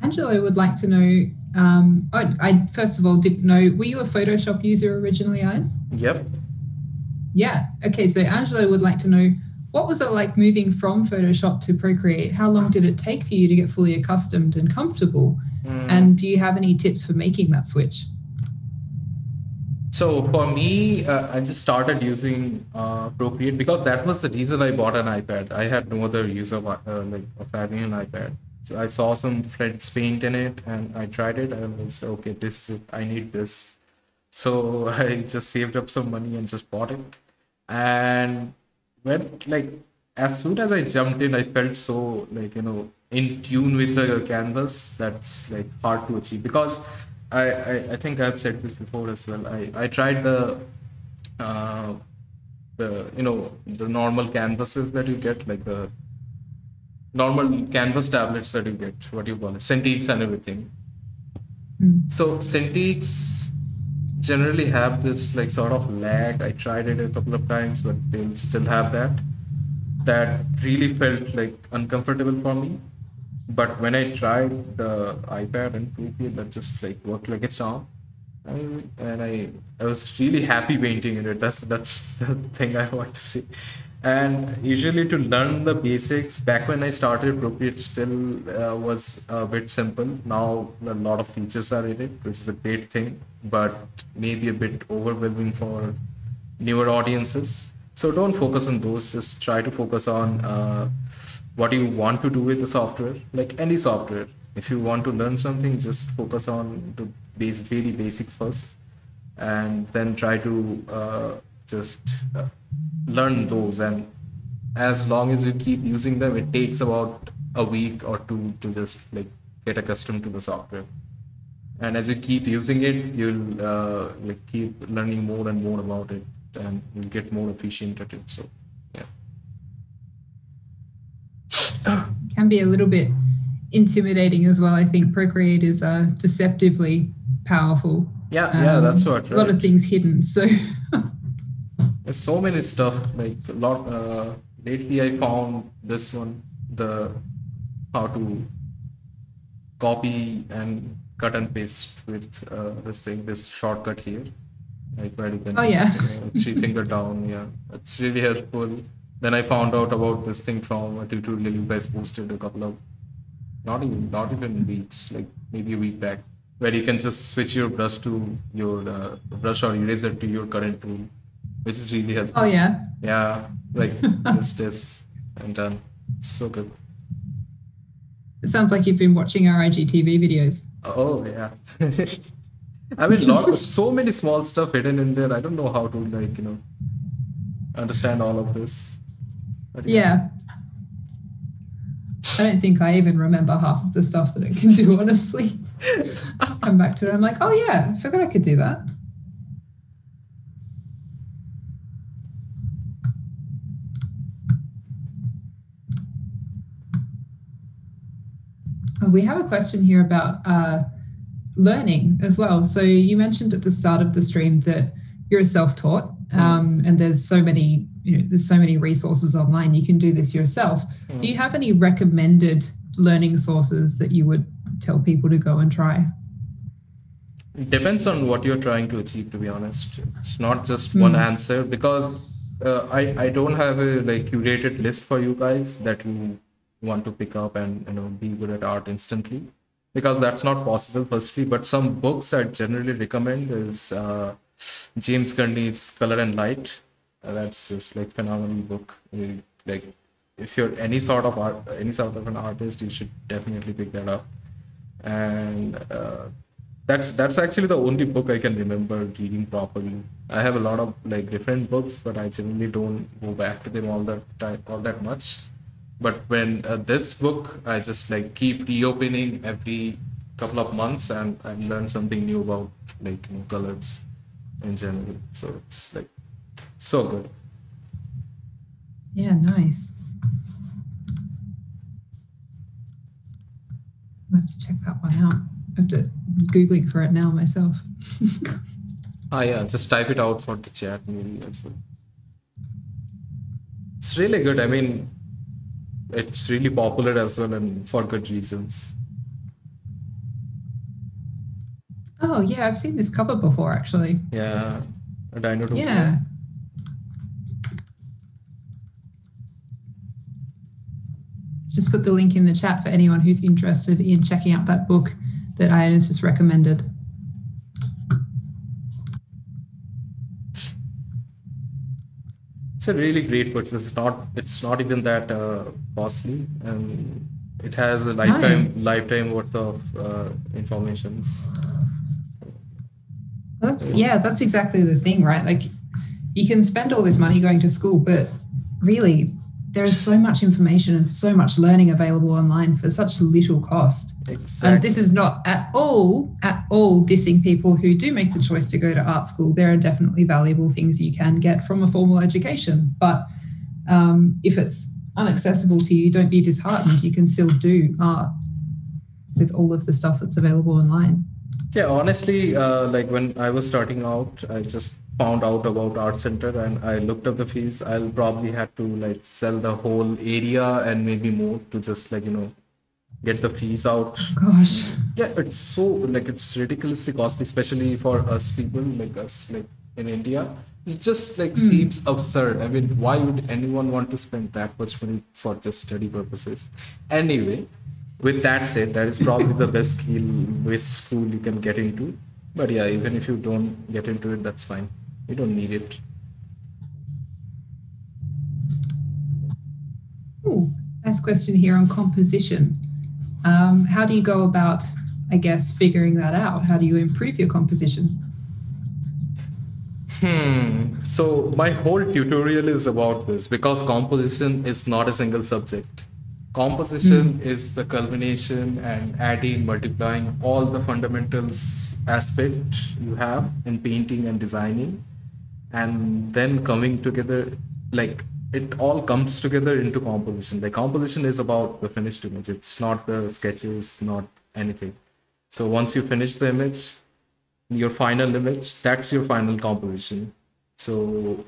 Angelo would like to know, I first of all didn't know, were you a Photoshop user originally, Ayan? Yep. Yeah, okay, so Angelo would like to know, what was it like moving from Photoshop to Procreate? How long did it take for you to get fully accustomed and comfortable? And do you have any tips for making that switch? So for me, I just started using Procreate because that was the reason I bought an iPad. I had no other use of having an iPad. So I saw some friends paint in it and I tried it and I was like, okay, this is it. I need this. So I just saved up some money and just bought it. And when, like, as soon as I jumped in, I felt so, like, in tune with the canvas. That's like hard to achieve because I think I've said this before as well. I tried the normal canvases that you get, like the normal canvas tablets that you get, what you call it, Cintiqs and everything. So Cintiqs generally have this like sort of lag. I tried it a couple of times, but they'll still have that. That really felt like uncomfortable for me. But when I tried the iPad and Procreate, that just like worked like a charm, and I was really happy painting in it. That's the thing I want to say. And usually to learn the basics, back when I started, Procreate still was a bit simple. Now a lot of features are in it, which is a great thing, but maybe a bit overwhelming for newer audiences. So don't focus on those, just try to focus on what you want to do with the software, like any software. If you want to learn something, just focus on the very basics first, and then try to learn those. And as long as you keep using them, it takes about a week or two to just like get accustomed to the software. And as you keep using it, you'll like keep learning more and more about it, and you'll get more efficient at it. So yeah, it can be a little bit intimidating as well. I think Procreate is deceptively powerful. Yeah, yeah, that's what. Right. A lot of things hidden. So. There's so many stuff, like a lot. Lately I found this one, the how to copy and cut and paste with this thing, this shortcut here. Like where you can three finger down. Yeah, it's really helpful. Then I found out about this thing from a tutorial you guys posted a couple of, not even weeks, like maybe a week back, where you can just switch your brush to your brush or eraser to your current tool. Which is really helpful. Oh yeah. Yeah, like just this and done. It's so good. It sounds like you've been watching our IGTV videos. Oh yeah. I mean, so many small stuff hidden in there. I don't know how to like, you know, understand all of this. But, yeah. I don't think I even remember half of the stuff that it can do, honestly. I come back to it, I'm like, oh yeah, I forgot I could do that. We have a question here about learning as well. So you mentioned at the start of the stream that you're self-taught, and there's so many, you know, there's so many resources online. You can do this yourself. Mm. Do you have any recommended learning sources that you would tell people to go and try? It depends on what you're trying to achieve, to be honest. It's not just one answer, because I don't have a like curated list for you guys that you want to pick up and, you know, be good at art instantly, because that's not possible firstly. But some books I generally recommend is James Gurney's Color and Light. That's just like phenomenal book. Like if you're any sort of an artist, you should definitely pick that up. And that's actually the only book I can remember reading properly. I have a lot of like different books, but I generally don't go back to them all that time, all that much. But when this book, I just like keep reopening every couple of months, and I learn something new about like, you know, colors in general. So it's like so good. Yeah, nice. I'll have to check that one out. I have to Google it for it now myself. Ah, yeah, just type it out for the chat maybe also. It's really good. I mean, it's really popular as well, and for good reasons. Oh yeah, I've seen this cover before actually. Yeah, a dino. Yeah. Just put the link in the chat for anyone who's interested in checking out that book that Ayan has just recommended. It's a really great purchase. It's not even that costly, and it has a lifetime worth of informations. That's exactly the thing, right? Like you can spend all this money going to school, but really there is so much information and so much learning available online for such little cost. Exactly. And this is not at all dissing people who do make the choice to go to art school. There are definitely valuable things you can get from a formal education. But if it's inaccessible to you, don't be disheartened. You can still do art with all of the stuff that's available online. Yeah, honestly, like when I was starting out, I just found out about Art Center and I looked up the fees. I'll probably have to like sell the whole area and maybe more to just like, you know, get the fees out. Gosh. Yeah, it's so like it's ridiculously costly, especially for us people like us, like in India. it just like seems absurd. I mean, why would anyone want to spend that much money for just study purposes? Anyway, with that said, that is probably the best skill with school you can get into. But yeah, even if you don't get into it, that's fine. You don't need it. Ooh, nice question here on composition. How do you go about, I guess, figuring that out? How do you improve your composition? So my whole tutorial is about this, because composition is not a single subject. Composition is the culmination and adding, multiplying all the fundamentals aspect you have in painting and designing, and then coming together, like it all comes together into composition. Like composition is about the finished image. It's not the sketches, not anything. So once you finish the image, your final image, that's your final composition. So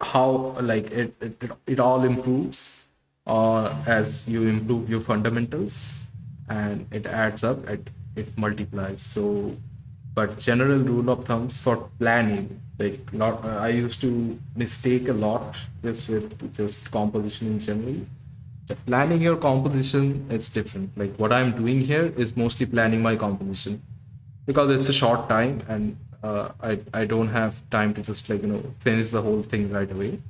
how like it all improves as you improve your fundamentals, and it adds up, it multiplies. So, but general rule of thumbs for planning, like I used to mistake a lot just with just composition in general. But planning your composition, it's different. Like what I'm doing here is mostly planning my composition, because it's a short time, and I don't have time to just like, you know, finish the whole thing right away.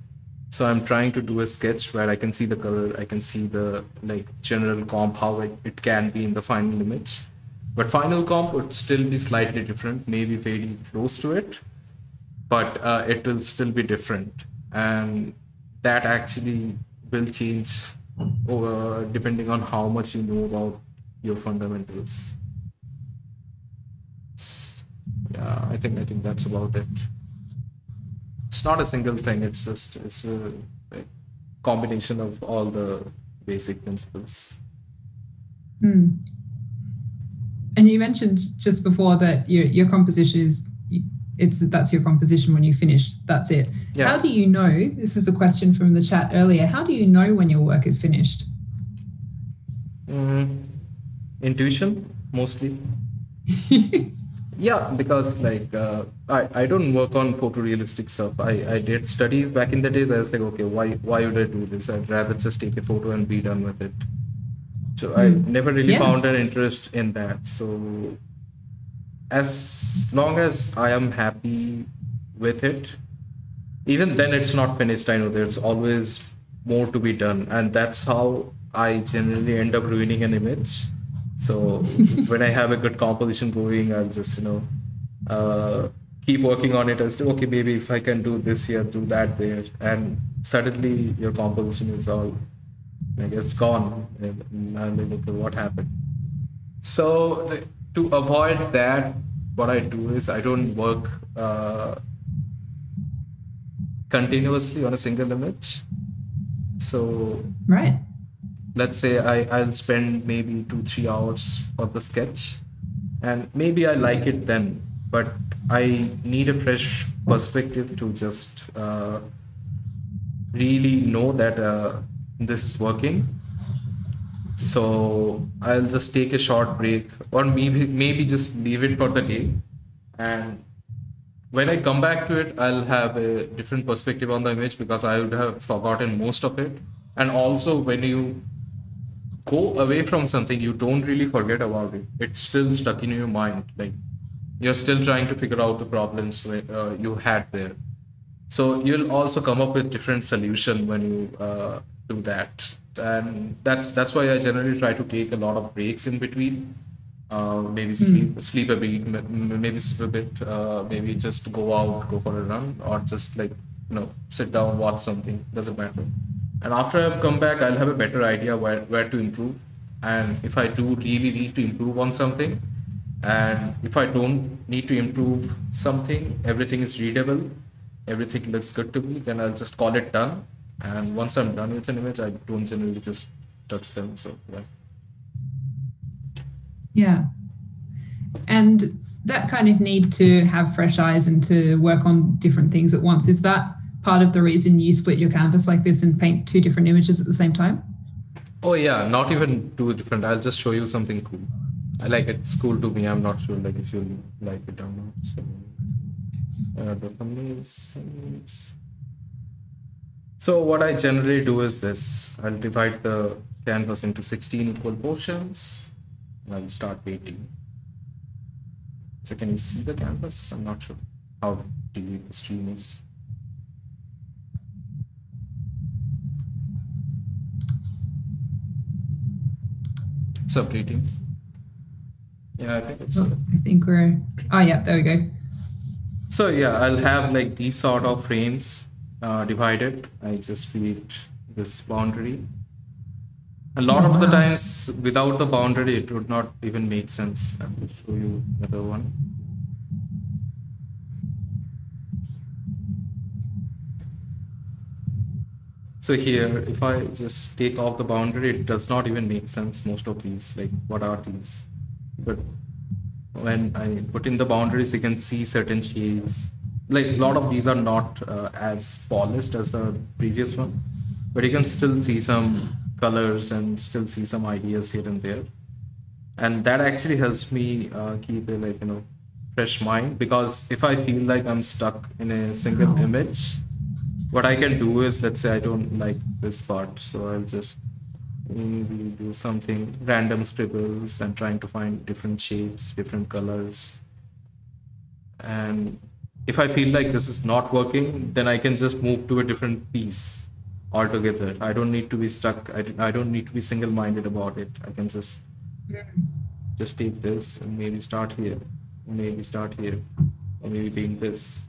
So I'm trying to do a sketch where I can see the color, I can see the like general comp, how it can be in the final image. But final comp would still be slightly different, maybe very close to it, but it will still be different. And that actually will change over, depending on how much you know about your fundamentals. Yeah, I think that's about it. It's not a single thing, it's just it's a combination of all the basic principles. And you mentioned just before that your composition is, that's your composition when you finished, that's it. Yeah. How do you know, this is a question from the chat earlier, how do you know when your work is finished? Intuition, mostly. Yeah, because like I don't work on photorealistic stuff. I did studies back in the days. I was like, okay, why would I do this? I'd rather just take a photo and be done with it. So I never really found an interest in that. So as long as I am happy with it, even then it's not finished. I know there's always more to be done, and that's how I generally end up ruining an image. So when I have a good composition going, I'll just, you know, keep working on it. I say, okay, maybe if I can do this here, do that there, and suddenly your composition is all like it's gone, and I'm like, okay, what happened? So to avoid that, what I do is I don't work continuously on a single image. So right. Let's say I'll spend maybe 2-3 hours on the sketch, and maybe I like it then, but I need a fresh perspective to just really know that this is working. So I'll just take a short break, or maybe just leave it for the day, and when I come back to it, I'll have a different perspective on the image, because I would have forgotten most of it. And also when you go away from something, you don't really forget about it. It's still stuck in your mind. Like you're still trying to figure out the problems you had there. So you'll also come up with different solution when you do that. And that's why I generally try to take a lot of breaks in between. Maybe sleep a bit, maybe just go out, go for a run, or just like, you know, sit down, watch something. Doesn't matter. And after I've come back, I'll have a better idea where to improve. And if I do really need to improve on something, and if I don't need to improve something, everything is readable, everything looks good to me, then I'll just call it done. And once I'm done with an image, I don't generally just touch them. So yeah. Yeah. And that kind of need to have fresh eyes and to work on different things at once, is that part of the reason you split your canvas like this and paint 2 different images at the same time? Oh yeah, not even 2 different. I'll just show you something cool. I like it. It's cool to me. I'm not sure like if you'll like it or not. So So what I generally do is this. I'll divide the canvas into 16 equal portions and I'll start painting. So can you see the canvas? I'm not sure how deep the stream is. It's updating. Yeah, I think it's... I think we're... Oh yeah, there we go. So yeah, I'll have like these sort of frames divided. I just create this boundary. A lot of the times without the boundary, it would not even make sense. I will show you another one. So here, if I just take off the boundary, it does not even make sense, most of these, like what are these? But when I put in the boundaries, you can see certain shades. Like a lot of these are not as polished as the previous one, but you can still see some colors and still see some ideas here and there. And that actually helps me keep a fresh mind, because if I feel like I'm stuck in a single image, what I can do is, let's say I don't like this part, so I'll just maybe do something, random scribbles and trying to find different shapes, different colors. And if I feel like this is not working, then I can just move to a different piece altogether. I don't need to be stuck. I don't need to be single-minded about it. I can just take this and maybe start here, maybe start here, and maybe paint this.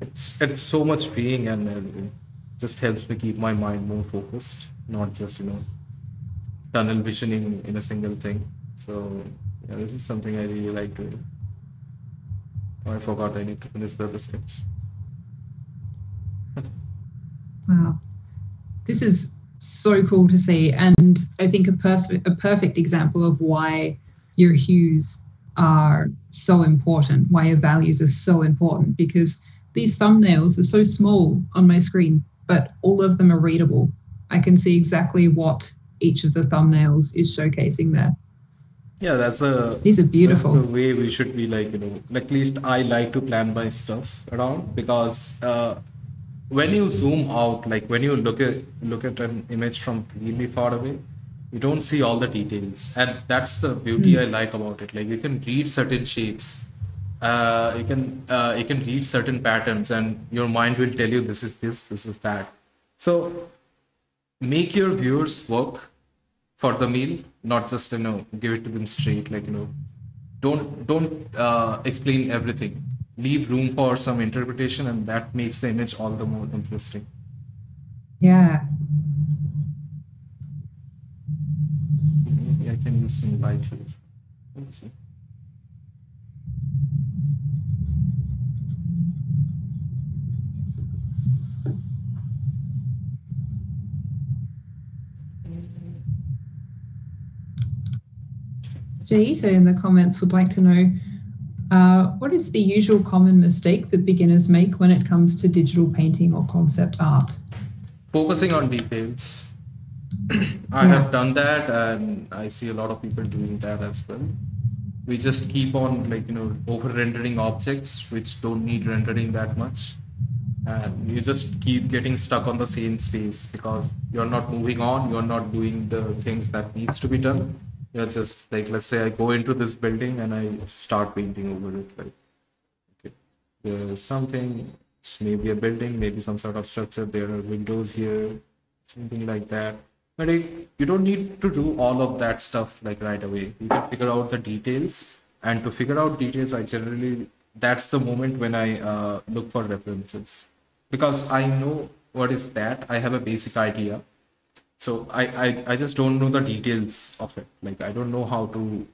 It's so much freeing, and it just helps me keep my mind more focused, not just tunnel visioning in a single thing. So yeah, this is something I really like doing. Oh, I forgot I need to finish the other sketch. Wow. This is so cool to see, and I think a perfect example of why your hues are so important, why your values are so important, because these thumbnails are so small on my screen, but all of them are readable. I can see exactly what each of the thumbnails is showcasing there. Yeah, these are beautiful. That's the way we should be, at least I like to plan my stuff around, because when you zoom out, when you look at an image from really far away, you don't see all the details, and that's the beauty I like about it. You can read certain shapes, you can read certain patterns, and your mind will tell you this is this, this is that. So make your viewers work for the meal, not just give it to them straight. Don't explain everything. Leave room for some interpretation, and that makes the image all the more interesting. Yeah. Maybe I can use some light here. Let's see. Jaita in the comments would like to know, what is the usual common mistake that beginners make when it comes to digital painting or concept art? Focusing on details. I have done that, and I see a lot of people doing that as well. We just keep on over rendering objects which don't need rendering that much, and you just keep getting stuck on the same space because you're not moving on, you're not doing the things that needs to be done. You're just let's say I go into this building and I start painting over it. Okay, there's something, it's maybe a building, maybe some sort of structure. There are windows here, something like that. But you don't need to do all of that stuff right away. You can figure out the details. And to figure out details, I generally, that's the moment when I look for references, because I know what is that. I have a basic idea. So I just don't know the details of it. I don't know how to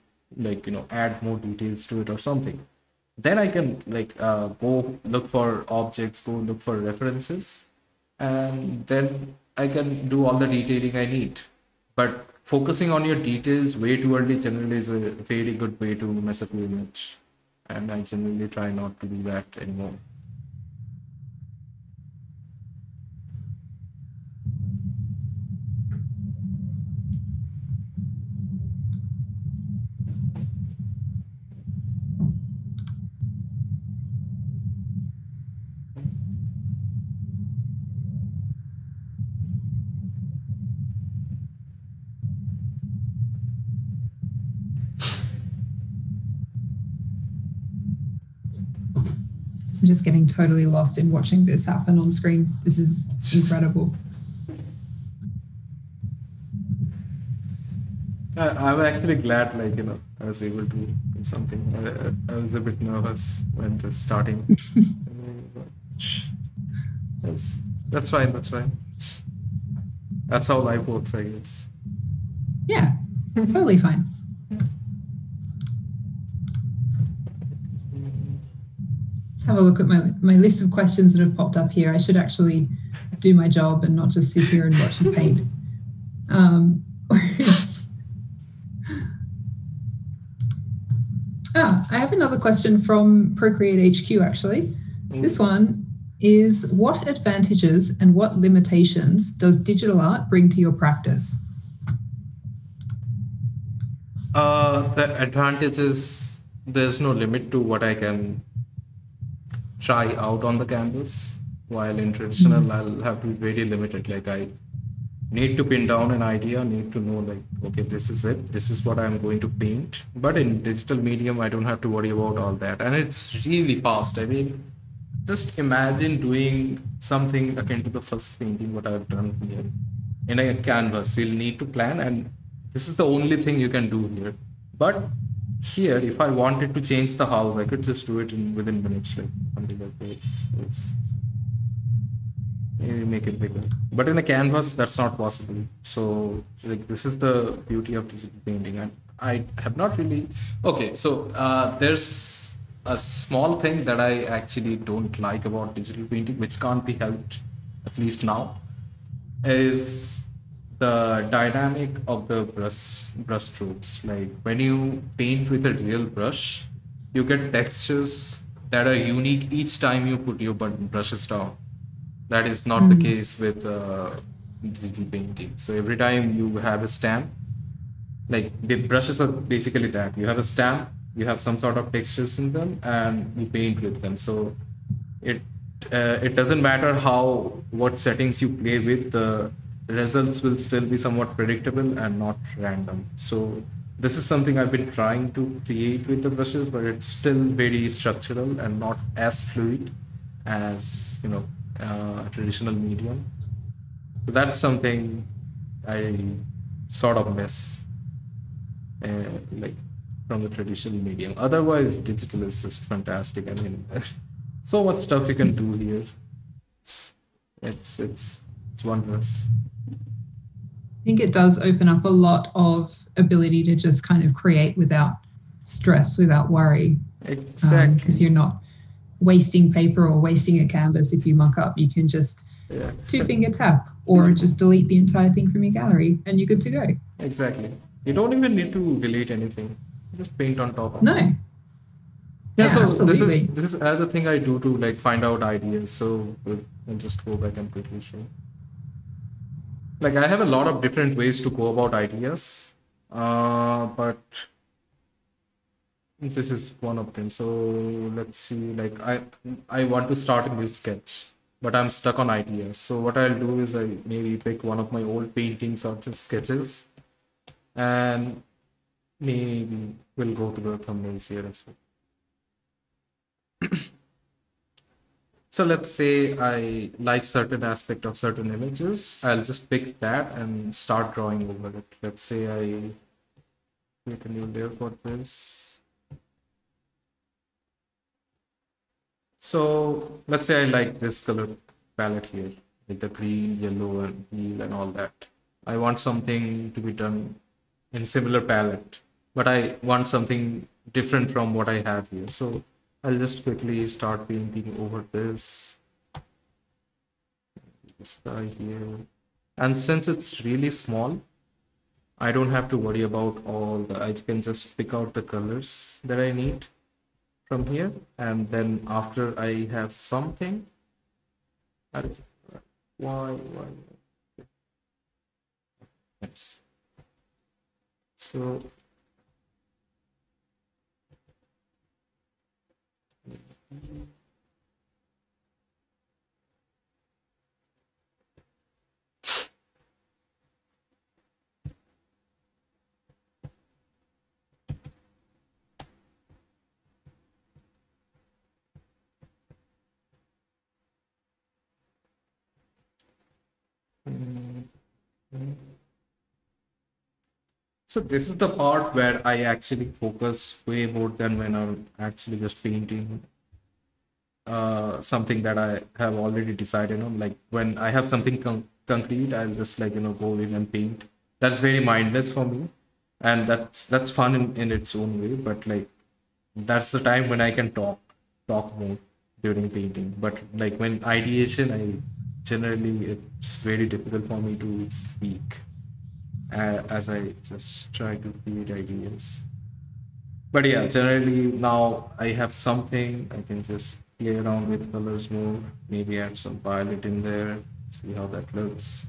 add more details to it or something. Then I can go look for objects, go look for references, and then I can do all the detailing I need. But focusing on your details way too early generally is a very good way to mess up your image. And I generally try not to do that anymore. I'm just getting totally lost in watching this happen on screen. This is incredible. I'm actually glad, like, you know, I was able to do something. I was a bit nervous when just starting. That's fine. That's fine. That's how life works, I guess. Yeah, totally fine. Let's have a look at my list of questions that have popped up here. I should actually do my job and not just sit here and watch and paint. I have another question from Procreate HQ, actually. This one is, what advantages and what limitations does digital art bring to your practice? The advantage is there's no limit to what I can try out on the canvas, while in traditional I'll have to be very limited. Like, I need to pin down an idea, need to know, like, okay, this is it, this is what I'm going to paint. But in digital medium, I don't have to worry about all that. And it's really fast. I mean, just imagine doing something akin to the first painting what I've done here in a canvas. You'll need to plan, and this is the only thing you can do here. But here, if I wanted to change the house, I could just do it in within minutes, like something like this. Maybe make it bigger. But in a canvas, that's not possible. So, like, this is the beauty of digital painting. And I have not really. Okay, so there's a small thing that I actually don't like about digital painting, which can't be helped, at least now, is the dynamic of the brush strokes. Like, when you paint with a real brush, you get textures that are unique each time you put your brushes down. That is not the case with digital painting. So every time you have a stamp, like, the brushes are basically that. You have a stamp, you have some sort of textures in them, and you paint with them. So it doesn't matter what settings you play with, the results will still be somewhat predictable and not random. So this is something I've been trying to create with the brushes, but it's still very structural and not as fluid as, you know, traditional medium. So that's something I sort of miss, like, from the traditional medium. Otherwise, digital is just fantastic. I mean, so much stuff you can do here. It's wondrous. I think it does open up a lot of ability to just kind of create without stress, without worry. Exactly. Because you're not wasting paper or wasting a canvas. If you muck up, you can just two-finger tap or just delete the entire thing from your gallery and you're good to go. Exactly. You don't even need to delete anything. Just paint on top of it. No. Yeah, so absolutely. This is another thing I do to, like, find out ideas. So we'll just go back and quickly show. Like, I have a lot of different ways to go about ideas, but this is one of them. So let's see. Like, I want to start a new sketch, but I'm stuck on ideas. So what I'll do is I maybe pick one of my old paintings or just sketches, and maybe we'll go to the thumbnails here as well. So let's say I like certain aspect of certain images. I'll just pick that and start drawing over it. Let's say I create a new layer for this. So let's say I like this color palette here with the green, yellow, and teal and all that. I want something to be done in similar palette, but I want something different from what I have here. So I'll just quickly start painting over this guy here. And since it's really small, I don't have to worry about I can just pick out the colors that I need from here. And then after I have something, why? Nice. So So this is the part where I actually focus way more than when I'm actually just painting something that I have already decided on. Like when I have something concrete, I'll just like, you know, go in and paint. That's very mindless for me, and that's fun in its own way. But like that's the time when I can talk more during painting. But like when ideation, it's very difficult for me to speak as I just try to create ideas. But yeah, generally now I have something, I can just play around with colors more, maybe add some violet in there, see how that looks.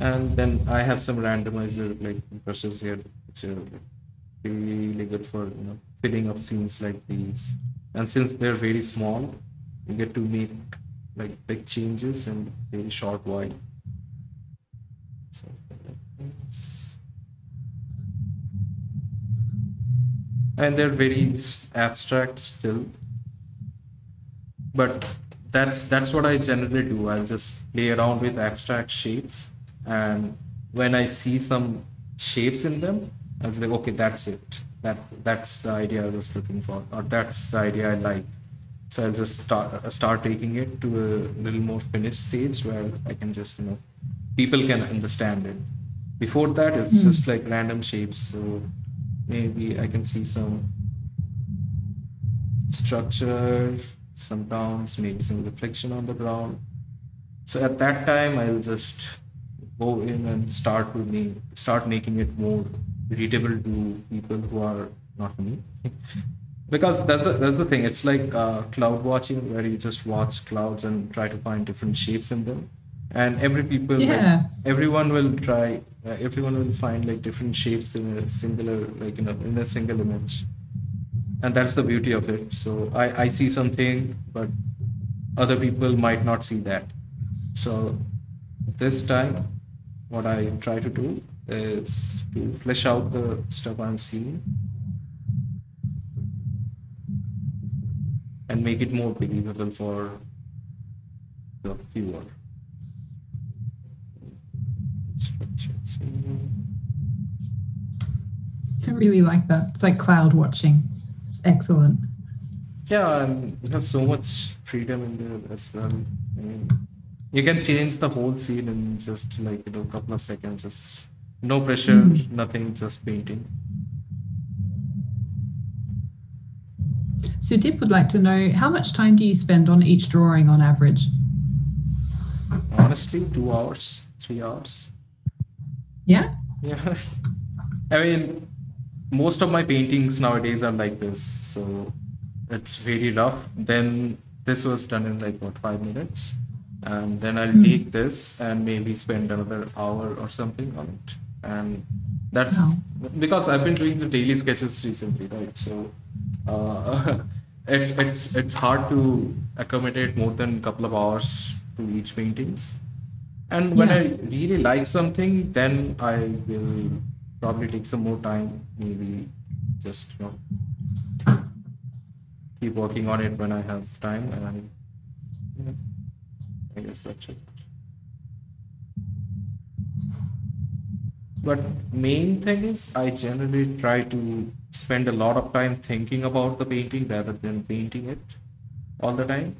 And then I have some randomizer like brushes here, which are really good for, you know, filling up scenes like these. And since they're very small, you get to make like big changes in a very short while. So, and they're very abstract still, but that's what I generally do. I'll just play around with abstract shapes, and when I see some shapes in them, I'll be like, okay, that's it. That's the idea I was looking for, or that's the idea I like. So I'll just start taking it to a little more finished stage where I can just, you know, people can understand it. Before that, it's just like random shapes. So maybe I can see some structure, some downs, maybe some reflection on the ground. So at that time, I'll just go in and start making it more readable to people who are not me. Because that's the thing, it's like cloud watching, where you just watch clouds and try to find different shapes in them, and everyone will find like different shapes in a singular, like, you know, in a single image, and that's the beauty of it. So I see something, but other people might not see that. So this time, what I try to do is to flesh out the stuff I'm seeing and make it more believable for the viewer. I really like that. It's like cloud watching. It's excellent. Yeah, and you have so much freedom in there as well. I mean, you can change the whole scene in just like, you know, a couple of seconds. Just no pressure, nothing, just painting. Sudeep would like to know, how much time do you spend on each drawing on average? Honestly, 2 hours, 3 hours. Yeah? Yeah. I mean, most of my paintings nowadays are like this, so it's very rough. Then this was done in like, what, 5 minutes? And then I'll take this and maybe spend another hour or something on it. And that's because I've been doing the daily sketches recently, right? So it's hard to accommodate more than a couple of hours to each paintings. And when I really like something, then I will probably take some more time, maybe just, you know, keep working on it when I have time. And I guess that's it. But main thing is I generally try to spend a lot of time thinking about the painting rather than painting it all the time.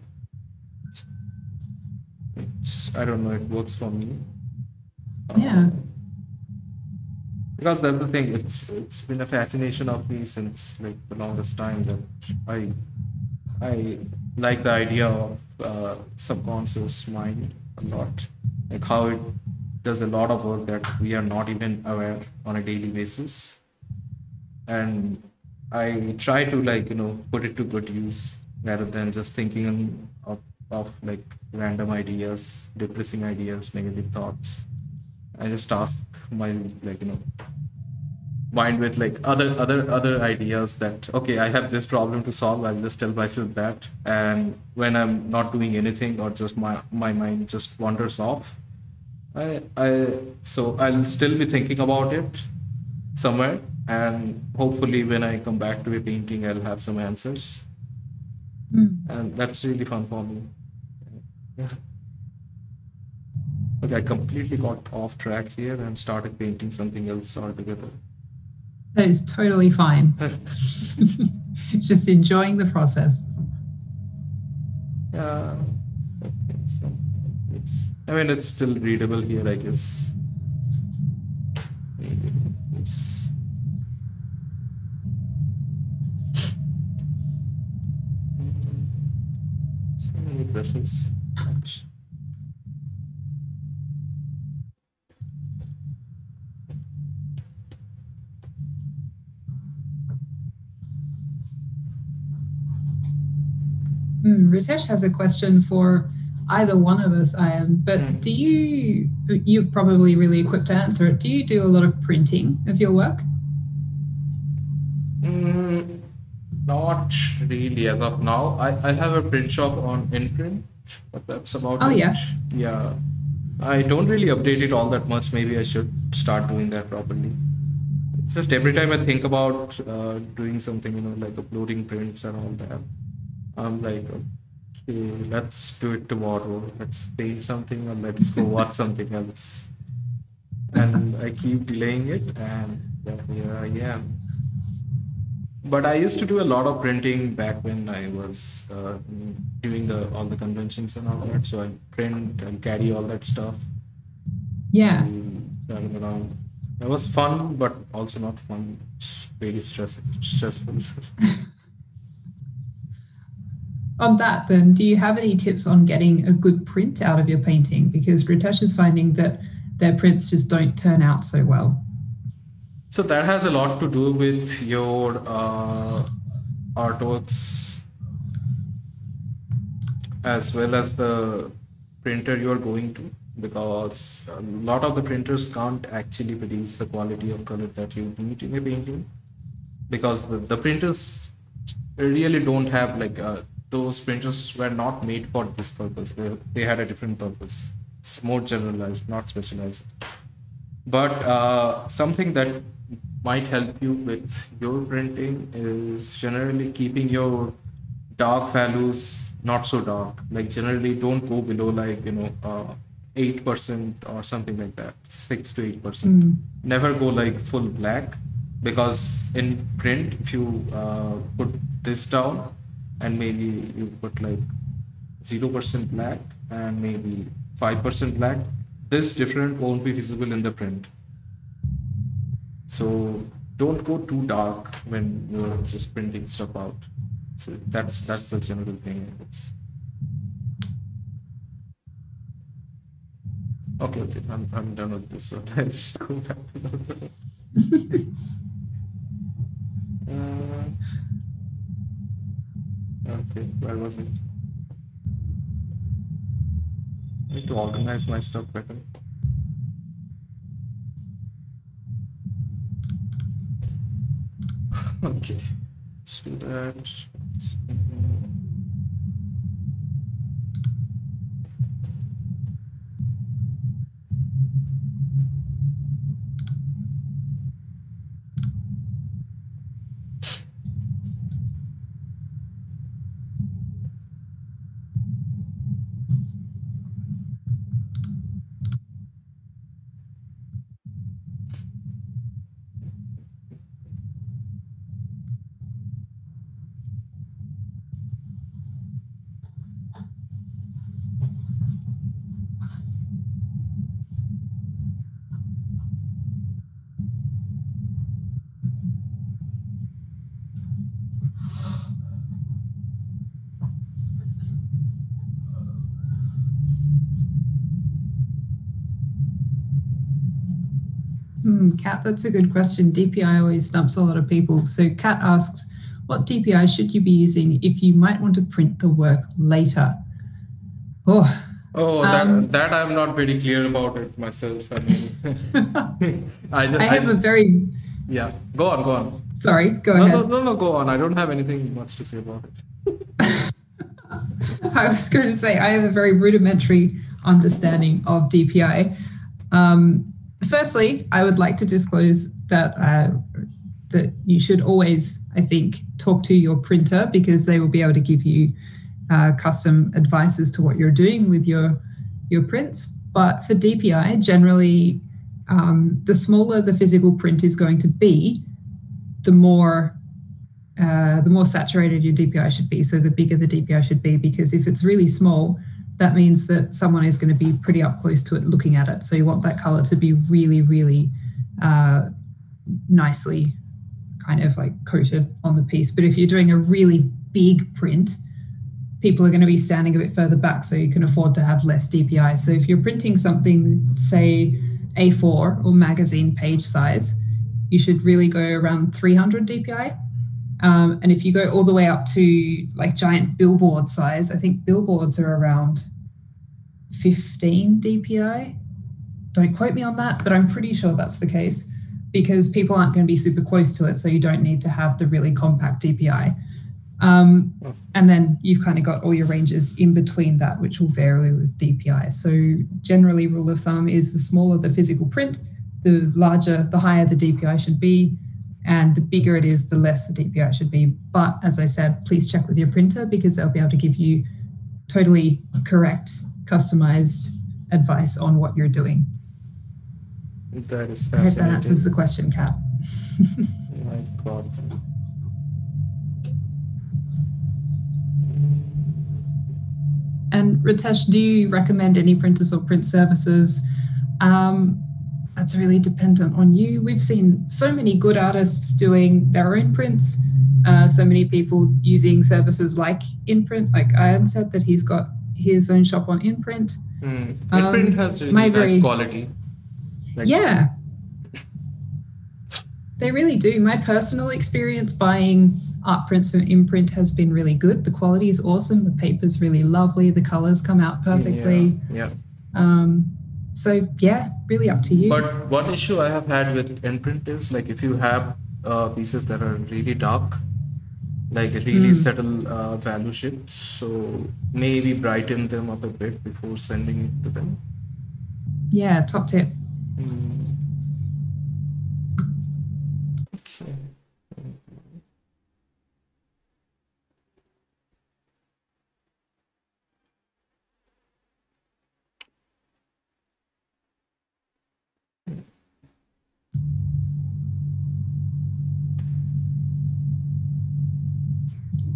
I don't know, it works for me. Yeah. Because that's the thing, it's been a fascination of me since like the longest time, that I like the idea of subconscious mind a lot, like how it does a lot of work that we are not even aware on a daily basis. And I try to, like, you know, put it to good use rather than just thinking of like random ideas, depressing ideas, negative thoughts. I just task my, like, you know, mind with like other ideas that, okay, I have this problem to solve, I'll just tell myself that. And when I'm not doing anything, or just my mind just wanders off, so I'll still be thinking about it somewhere, and hopefully when I come back to a painting, I'll have some answers, and that's really fun for me. Yeah. Okay, I completely got off track here and started painting something else altogether. That is totally fine. Just enjoying the process. Yeah. Okay, so it's, I mean, it's still readable here, I guess. It's, so many questions. Ritesh has a question for either one of us, Ayan, but do you, you're probably really equipped to answer it, do you do a lot of printing of your work? Not really as of now. I have a print shop on Inprint, but that's about it. Oh, yeah. Yeah. I don't really update it all that much. Maybe I should start doing that properly. It's just every time I think about doing something, you know, like uploading prints and all that, I'm like, okay, let's do it tomorrow. Let's paint something or let's go watch something else. And I keep delaying it, and here I am. But I used to do a lot of printing back when I was doing all the conventions and all that. So I print and carry all that stuff. Yeah. Driving around. It was fun, but also not fun. It's very stressful. On that then, do you have any tips on getting a good print out of your painting? Because Ritesh is finding that their prints just don't turn out so well. So that has a lot to do with your artworks as well as the printer you're going to, because a lot of the printers can't actually produce the quality of color that you need in a painting, because the printers really don't have like a those printers were not made for this purpose. They had a different purpose. It's more generalized, not specialized. But something that might help you with your printing is generally keeping your dark values not so dark. Like generally don't go below like, you know, 8% or something like that, 6 to 8%. Never go like full black, because in print, if you put this down, and maybe you put like 0% black and maybe 5% black, this difference won't be visible in the print. So don't go too dark when you're just printing stuff out. So that's the general thing, I guess. Okay, I'm done with this one. I'll just go back to the okay, where was it? I need to organize my stuff better. Okay, let's do that. Kat, that's a good question. DPI always stumps a lot of people. So Kat asks, what DPI should you be using if you might want to print the work later? That I'm not very clear about it myself. I mean, Go on. Sorry, go ahead. No, go on. I don't have anything much to say about it. I was going to say, I have a very rudimentary understanding of DPI. Firstly, I would like to disclose that that you should always, I think, talk to your printer, because they will be able to give you custom advice as to what you're doing with your prints. But for DPI, generally, the smaller the physical print is going to be, the more saturated your DPI should be. So the bigger the DPI should be, because if it's really small, that means that someone is going to be pretty up close to it looking at it. So you want that color to be really, really nicely kind of like coated on the piece. But if you're doing a really big print, people are going to be standing a bit further back, so you can afford to have less DPI. So if you're printing something, say A4 or magazine page size, you should really go around 300 DPI. And if you go all the way up to like giant billboard size, I think billboards are around 15 DPI. Don't quote me on that, but I'm pretty sure that's the case, because people aren't going to be super close to it, so you don't need to have the really compact DPI. And then you've kind of got all your ranges in between that, which will vary with DPI. So generally, rule of thumb is the smaller the physical print, the larger, the higher the DPI should be, and the bigger it is, the less the DPI should be. But as I said, please check with your printer, because they'll be able to give you totally correct, customized advice on what you're doing. That is fascinating. I hope that answers the question, Kat. My God. And Ritesh, do you recommend any printers or print services? That's really dependent on you. We've seen so many good artists doing their own prints, so many people using services like Inprint. Like Ayan said that he's got his own shop on Inprint. Inprint has really nice quality. Like, yeah, they really do. My personal experience buying art prints from Inprint has been really good. The quality is awesome. The paper's really lovely. The colors come out perfectly. Yeah. So yeah, really up to you. But one issue I have had with Inprint is, like, if you have pieces that are really dark, like really subtle value shifts, so maybe brighten them up a bit before sending it to them. Yeah, top tip. Okay.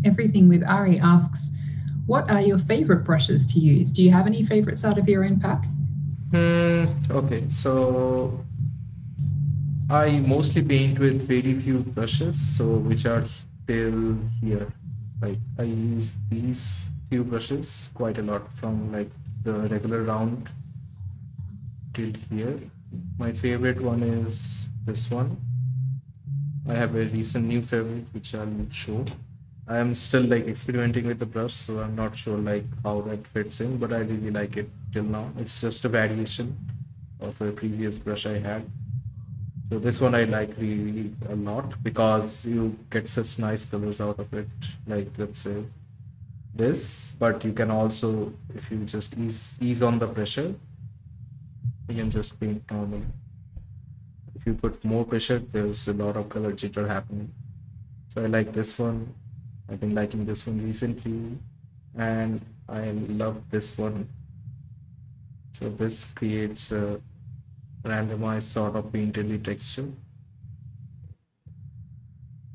Everything with Ari asks, what are your favorite brushes to use? Do you have any favorites out of your own pack? Okay, so I mostly paint with very few brushes, so which are still here. Like, I use these few brushes quite a lot, from like the regular round till here. My favorite one is this one. I have a recent new favorite which I will show. I am still like experimenting with the brush, so I'm not sure like how that fits in, but I really like it till now. It's just a variation of a previous brush I had. So this one I like really a lot, because you get such nice colors out of it. Like, let's say this, but you can also, if you just ease on the pressure, you can just paint normally. If you put more pressure, there's a lot of color jitter happening. So I like this one. I've been liking this one recently, and I love this one. So this creates a randomized sort of painterly texture.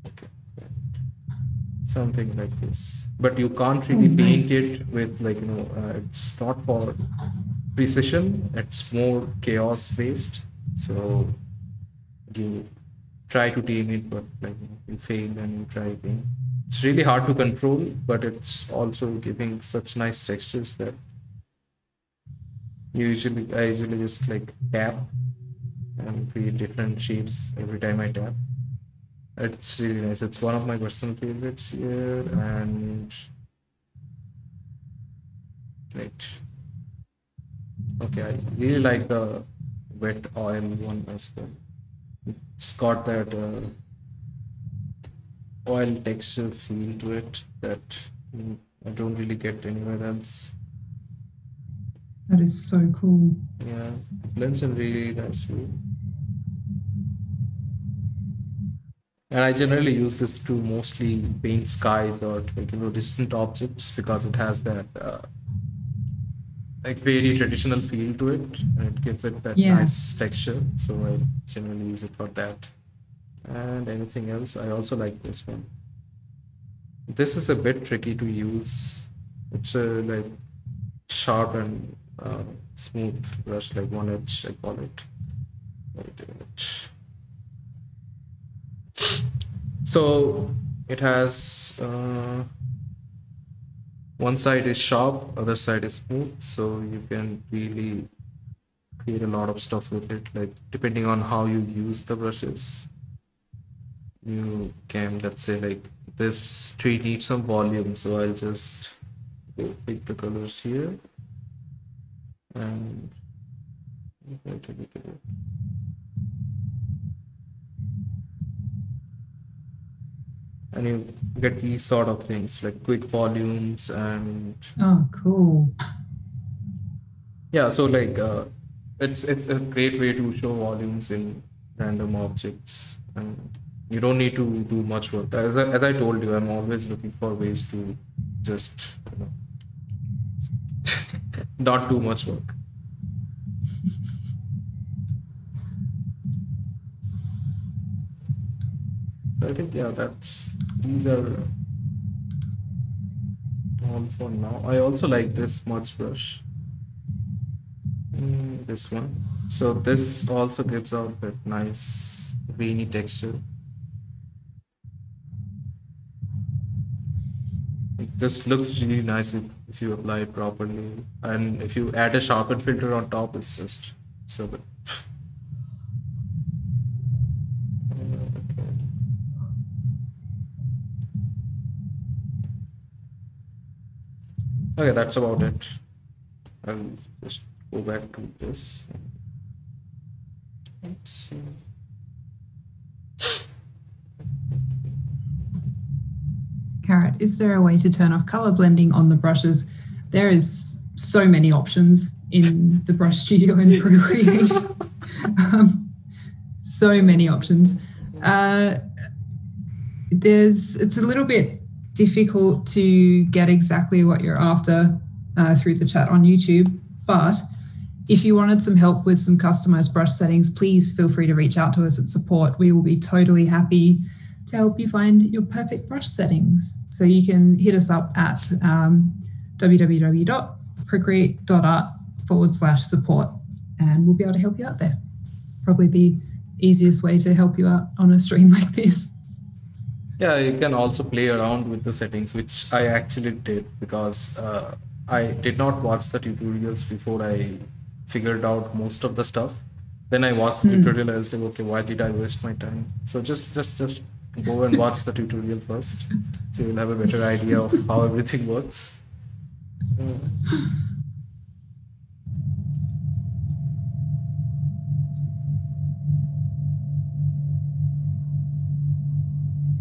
Okay, something like this. But you can't really paint it with, like, you know, it's not for precision. It's more chaos based. So you try to tame it, but like you fail and you try again. It's really hard to control, but it's also giving such nice textures that I usually just like tap and create different shapes every time I tap. It's really nice. It's one of my personal favorites here. And right, okay, I really like the wet oil one as well. It's got that oil texture feel to it that I don't really get anywhere else. That is so cool. Yeah, it blends in really nicely. And I generally use this to mostly paint skies or, like, you know, distant objects, because it has that like very traditional feel to it, and it gives it that nice texture. So I generally use it for that. And anything else, I also like this one. This is a bit tricky to use. It's a like sharp and smooth brush, like one edge, I call it. So it has one side is sharp, other side is smooth, so you can really create a lot of stuff with it, like depending on how you use the brushes. You can, let's say, like this tree needs some volume, so I'll just pick the colors here and you get these sort of things like quick volumes and so like it's a great way to show volumes in random objects, and you don't need to do much work. As I told you, I'm always looking for ways to just not do much work. I think these are all for now. I also like this smudge brush, this one. So this also gives out that nice grainy texture. This looks really nice if you apply it properly, and if you add a sharpen filter on top, it's just so good. Okay, that's about it. I'll just go back to this. Let's see. Carrot, is there a way to turn off color blending on the brushes? There is so many options in the Brush Studio and Procreate. So many options. It's a little bit difficult to get exactly what you're after through the chat on YouTube, but if you wanted some help with some customized brush settings, please feel free to reach out to us at support. We will be totally happy to help you find your perfect brush settings. So you can hit us up at www.procreate.art/support, and we'll be able to help you out there. Probably the easiest way to help you out on a stream like this. Yeah, you can also play around with the settings, which I actually did, because I did not watch the tutorials before I figured out most of the stuff. Then I watched the tutorial, I was like, okay, why did I waste my time? So just go and watch the tutorial first, so you'll have a better idea of how everything works.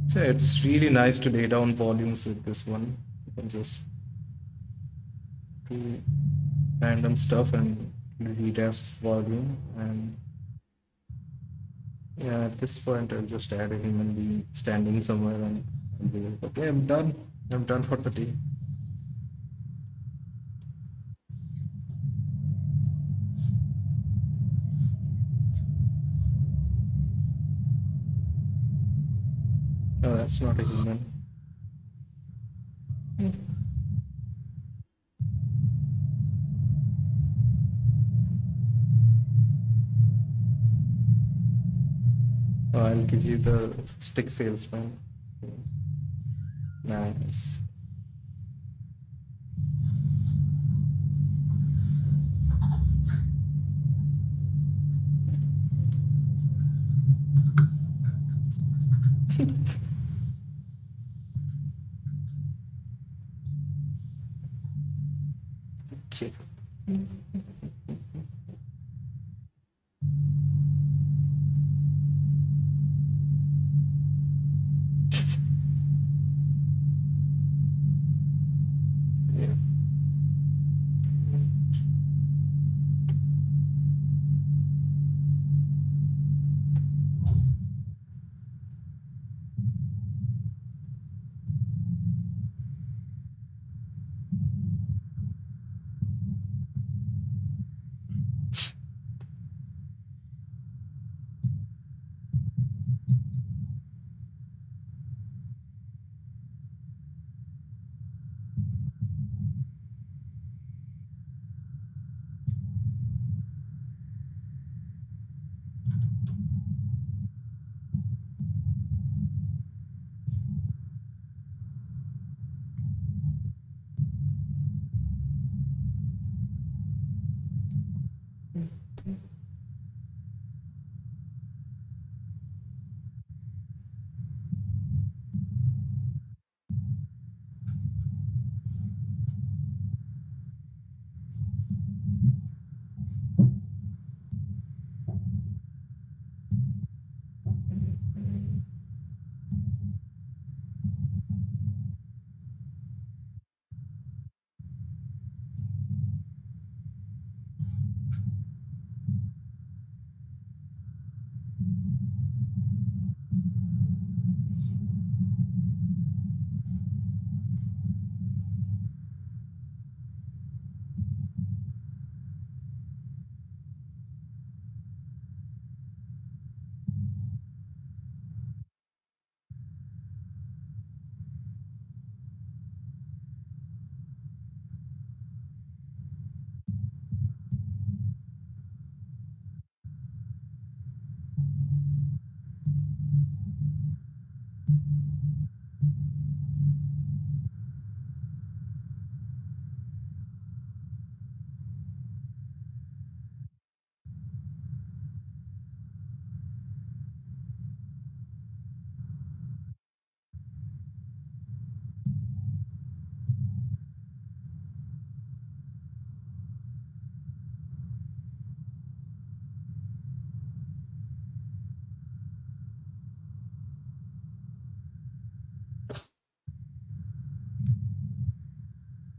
So it's really nice to lay down volumes with this one. You can just do random stuff and read as volume. And yeah, at this point I'll just add a human being standing somewhere and I'll be like, okay, I'm done. I'm done for the day. No, that's not a human. Oh, I'll give you the stick salesman. Nice. Okay.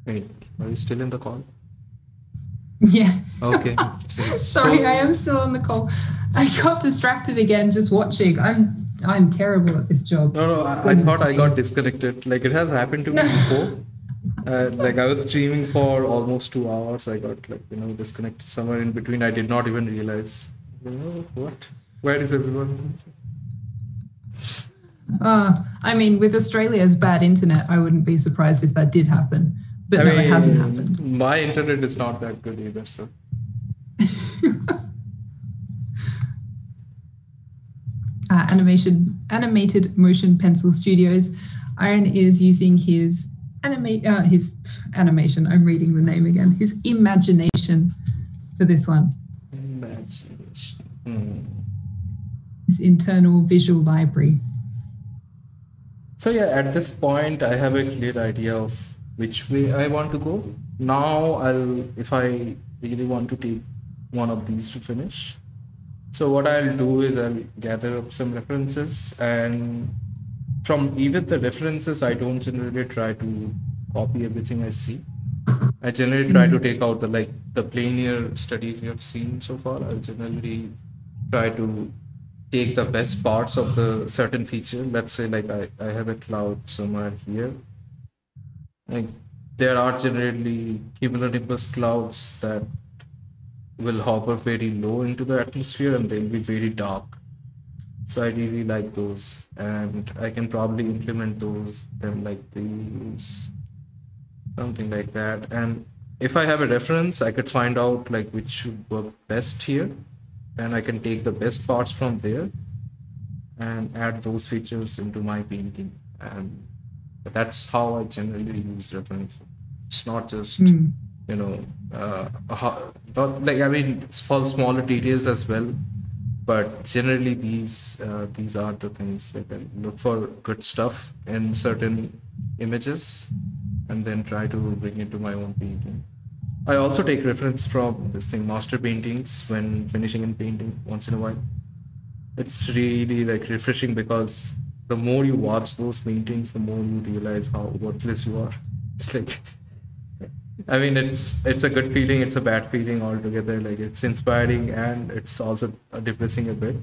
Wait, are you still in the call? Yeah. Okay. Sorry, I am still on the call. I got distracted again just watching. I'm terrible at this job. No, I thought I got disconnected. Like, it has happened to me before. Like, I was streaming for almost 2 hours. I got, like, disconnected somewhere in between. I did not even realize. What? Where is everyone? I mean, with Australia's bad internet, I wouldn't be surprised if that did happen. But I mean, it hasn't happened. My internet is not that good either, so. Animated Motion Pencil Studios. Iron is using his animation. I'm reading the name again. His imagination for this one. Imagination. His internal visual library. So yeah, at this point, I have a clear idea of which way I want to go. Now if I really want to take one of these to finish. So what I'll do is I'll gather up some references, and from even the references, I don't generally try to copy everything I see. I generally try to take out the plainer studies we have seen so far. I'll generally try to take the best parts of the certain feature. Let's say I have a cloud somewhere here. Like, there are generally cumulonimbus clouds that will hover very low into the atmosphere, and they'll be very dark. So I really like those, and I can probably implement them like these, something like that. And if I have a reference, I could find out which should work best here, and I can take the best parts from there and add those features into my painting. And that's how I generally use reference. It's not just, for smaller details as well. But generally, these are the things. Like, I look for good stuff in certain images and then try to bring it to my own painting. I also take reference from this thing, master paintings, when finishing and painting once in a while. It's really refreshing, because the more you watch those paintings, the more you realize how worthless you are. It's it's a good feeling, it's a bad feeling altogether. It's inspiring, and it's also depressing a bit.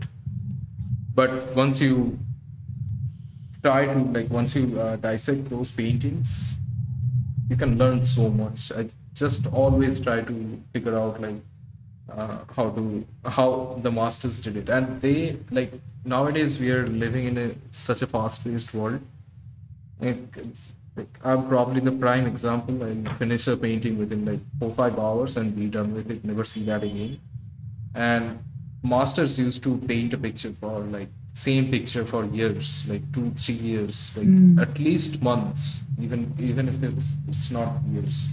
But once you try to, dissect those paintings, you can learn so much. I just always try to figure out, how the masters did it. And they, nowadays we are living in such a fast-paced world. I'm probably the prime example. I finish a painting within 4 or 5 hours and be done with it, never see that again. And masters used to paint a picture for same picture for years, 2-3 years, at least months, even if it's not years.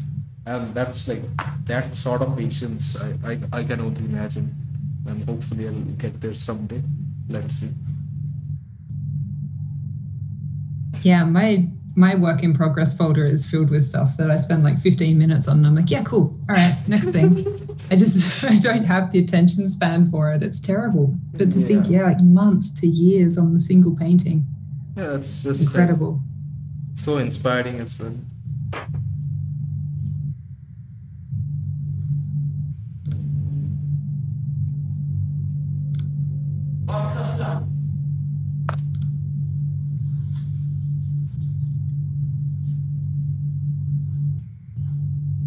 And that's like, that sort of patience I can only imagine, and hopefully I'll get there someday. Let's see. Yeah, my work in progress folder is filled with stuff that I spend like 15 minutes on, and I'm like, yeah, cool, all right, next thing. I don't have the attention span for it. It's terrible. But to think, yeah, like months to years on the single painting. Yeah, it's just incredible. So inspiring as well.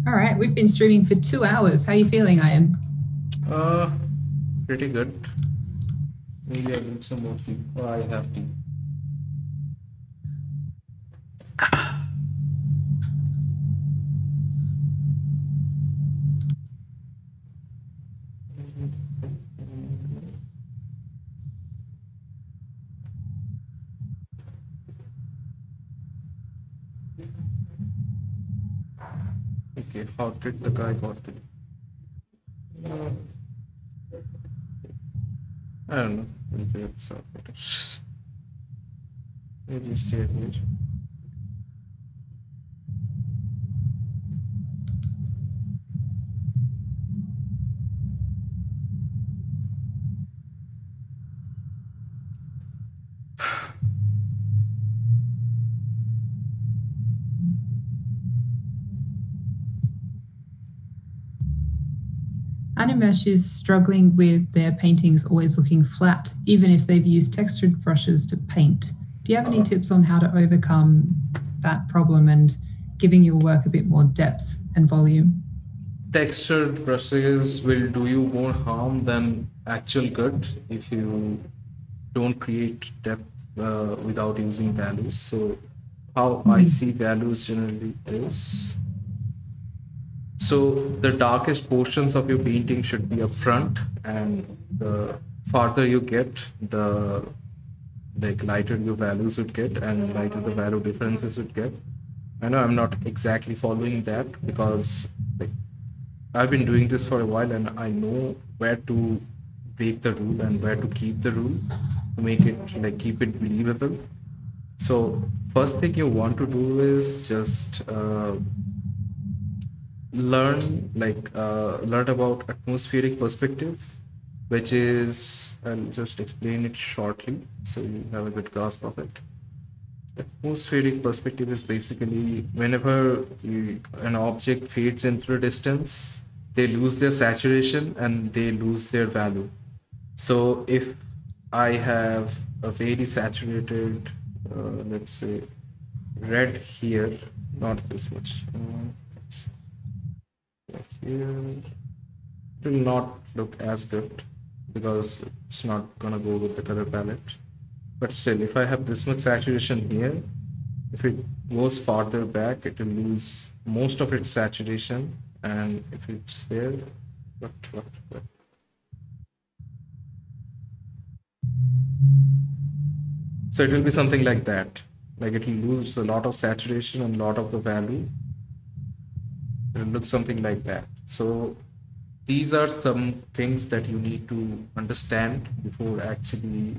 All right, we've been streaming for 2 hours. How are you feeling, Ayan? Pretty good. Maybe I need some more tea. Oh, I have tea. Okay, how did the guy got it? I don't know. Maybe it's not better. Maybe stay here. Animesh is struggling with their paintings always looking flat, even if they've used textured brushes to paint. Do you have any tips on how to overcome that problem and giving your work a bit more depth and volume? Textured brushes will do you more harm than actual good if you don't create depth without using values. So how I see values generally is, so the darkest portions of your painting should be up front, and the farther you get, the lighter your values would get, and lighter the value differences would get. I know I'm not exactly following that because like, I've been doing this for a while and I know where to break the rule and where to keep the rule to make it like keep it believable. So first thing you want to do is just learn about atmospheric perspective, which is, I'll just explain it shortly so you have a good grasp of it. Atmospheric perspective is basically whenever an object fades into the distance, they lose their saturation and they lose their value. So if I have a very saturated, let's say red here, not this much, here, it will not look as good because it's not gonna go with the color palette. But still, if I have this much saturation here, if it goes farther back, it will lose most of its saturation. And if it's there, what? So it will be something like that. Like it will lose a lot of saturation and a lot of the value. It looks something like that. So these are some things that you need to understand before actually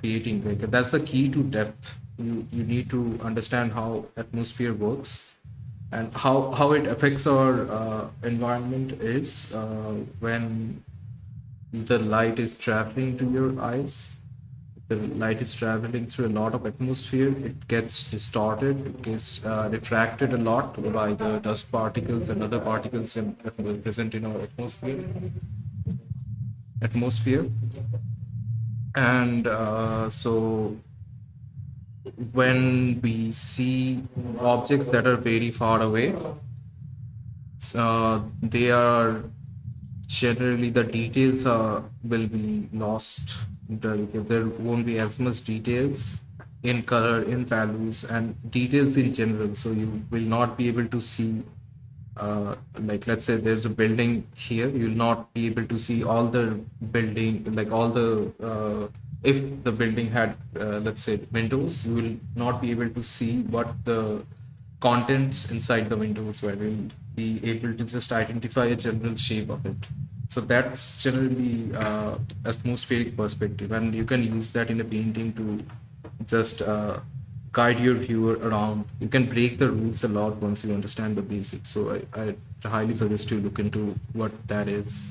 creating. Like that's the key to depth. You need to understand how atmosphere works and how it affects our environment is when the light is traveling to your eyes. The light is traveling through a lot of atmosphere, it gets distorted, it gets refracted a lot by the dust particles and other particles present in our atmosphere. And so when we see objects that are very far away, they are generally the details will be lost. There won't be as much details in color, in values, and details in general. So you will not be able to see, like let's say there's a building here, you'll not be able to see all the building, like all the, if the building had, let's say windows, you will not be able to see what the contents inside the windows where we'll be able to just identify a general shape of it. So that's generally atmospheric perspective, and you can use that in a painting to just guide your viewer around. You can break the rules a lot once you understand the basics. So I highly suggest you look into what that is.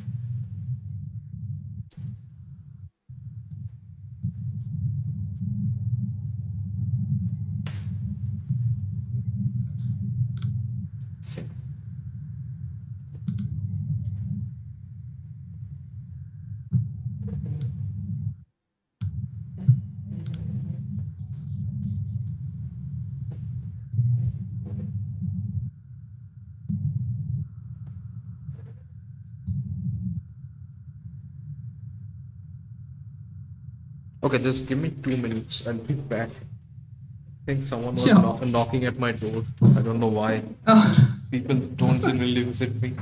Okay, just give me 2 minutes. I'll be back. I think someone was knocking at my door. I don't know why. Oh. People don't generally visit me.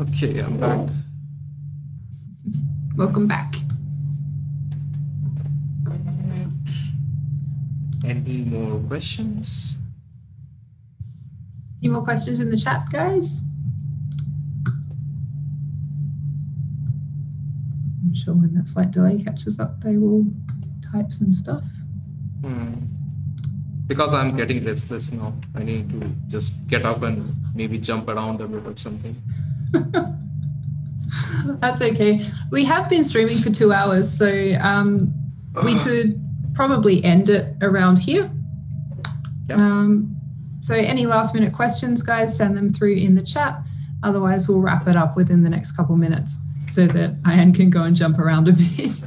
Okay, I'm back. Welcome back. Any more questions? Any more questions in the chat, guys? I'm sure when that slight delay catches up, they will type some stuff. Because I'm getting restless now, I need to just get up and maybe jump around a bit or something. That's okay. We have been streaming for 2 hours, so we could probably end it around here. Yep. So any last minute questions, guys, send them through in the chat. Otherwise, we'll wrap it up within the next couple minutes so that Ayan can go and jump around a bit.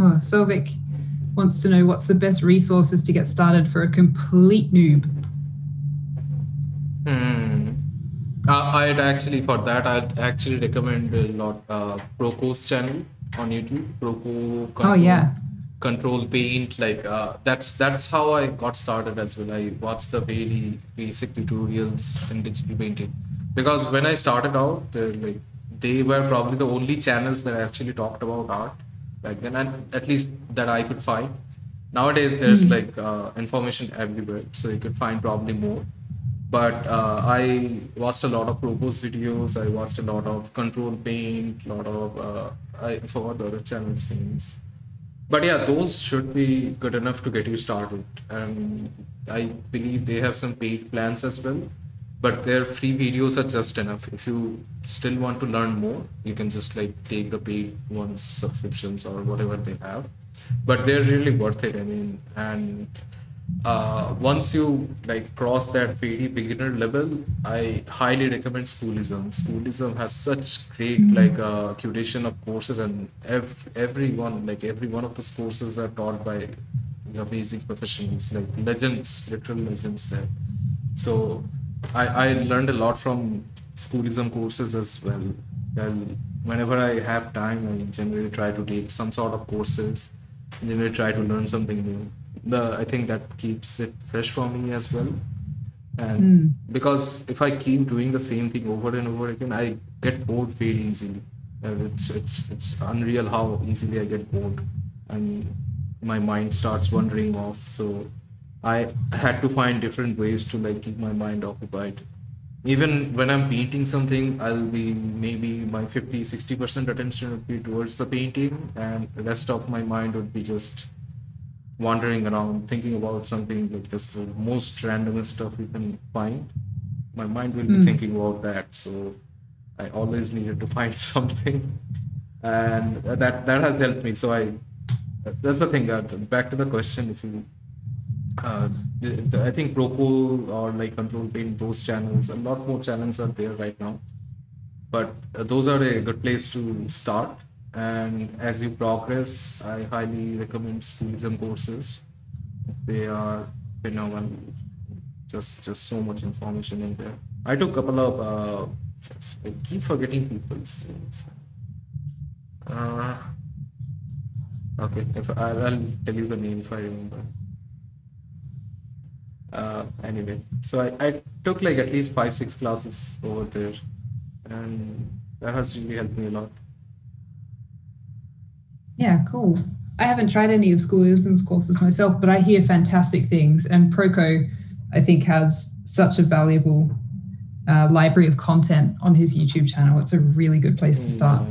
Oh, Solvik wants to know what's the best resources to get started for a complete noob. I'd actually, for that, I'd actually recommend a lot Proko's channel on YouTube. Proko. Control, Control Paint. Like that's how I got started as well. I watched the very basic tutorials in digital painting, because when I started out, they were probably the only channels that actually talked about art. Back then, and at least that I could find. Nowadays, there's information everywhere, so you could find probably more. But I watched a lot of Proko's videos. I watched a lot of Control Paint, a lot of I forgot the other channels names. But yeah, those should be good enough to get you started. And I believe they have some paid plans as well. But their free videos are just enough. If you still want to learn more, you can just take the paid ones, subscriptions or whatever they have. But they're really worth it. I mean, and once you cross that very beginner level, I highly recommend Schoolism. Schoolism has such great curation of courses, and every one of those courses are taught by amazing professionals, legends, literal legends there. So. I learned a lot from Schoolism courses as well. Whenever I have time, I generally try to take some sort of courses. I generally try to learn something new. I think that keeps it fresh for me as well. And because if I keep doing the same thing over and over again, I get bored very easily. It's unreal how easily I get bored, and my mind starts wandering off. So. I had to find different ways to keep my mind occupied. Even when I'm painting something, I'll be maybe my 50-60% attention would be towards the painting, and the rest of my mind would be just wandering around, thinking about something, just the most randomest stuff you can find. My mind will be thinking about that. So I always needed to find something, and that has helped me. So that's the thing. Back to the question, if you I think Proko or like Control Paint, those channels, a lot more channels are there right now. But those are a good place to start. And as you progress, I highly recommend Schoolism courses. They are phenomenal. Just so much information in there. I took a couple of, I keep forgetting people's things. Okay, if I'll tell you the name if I remember. Anyway, so I took like at least 5-6 classes over there, and that has really helped me a lot. Yeah, cool. I haven't tried any of Schoolism's courses myself, but I hear fantastic things, and Proko, I think, has such a valuable library of content on his YouTube channel. It's a really good place to start.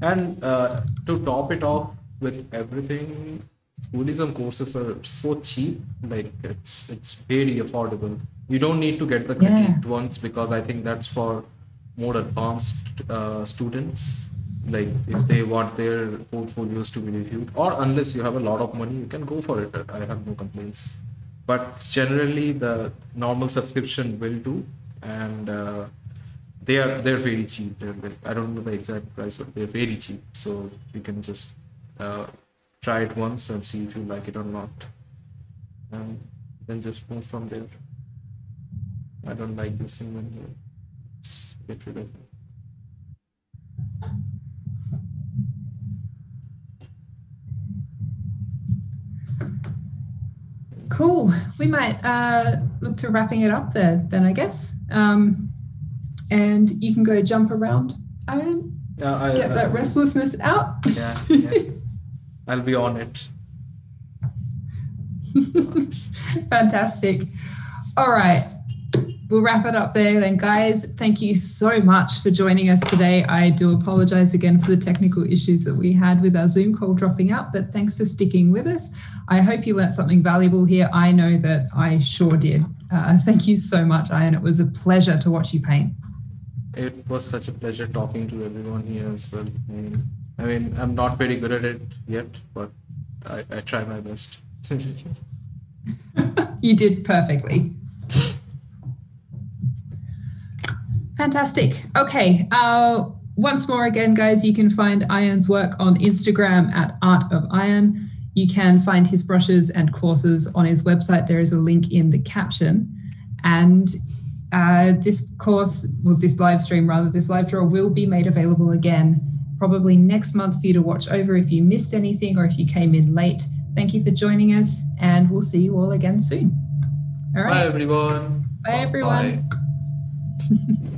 And to top it off with everything, Schoolism courses are so cheap, like it's very affordable. You don't need to get the critiqued ones, because I think that's for more advanced students. Like if they want their portfolios to be reviewed, or unless you have a lot of money, you can go for it. I have no complaints. But generally, the normal subscription will do, and they're very cheap. I don't know the exact price, but they're very cheap. So you can just try it once and see if you like it or not, and then just move from there. I don't like this one here. Let's get rid of it. Cool. We might look to wrapping it up there then, I guess. And you can go jump around, Ayan. Get that restlessness out. Yeah. I'll be on it. Fantastic. All right. We'll wrap it up there then, guys. Thank you so much for joining us today. I do apologize again for the technical issues that we had with our Zoom call dropping out, but thanks for sticking with us. I hope you learned something valuable here. I know that I sure did. Thank you so much, Ayan. It was a pleasure to watch you paint. It was such a pleasure talking to everyone here as well. I mean, I'm not very good at it yet, but I try my best. You did perfectly. Fantastic. Okay. Once more again, guys, you can find Ayan's work on Instagram at Art of Ayan. You can find his brushes and courses on his website. There is a link in the caption. And this course, well, this live stream rather, this live draw will be made available again probably next month for you to watch over if you missed anything or if you came in late. Thank you for joining us, and we'll see you all again soon. All right. Bye, everyone. Bye, everyone. Bye.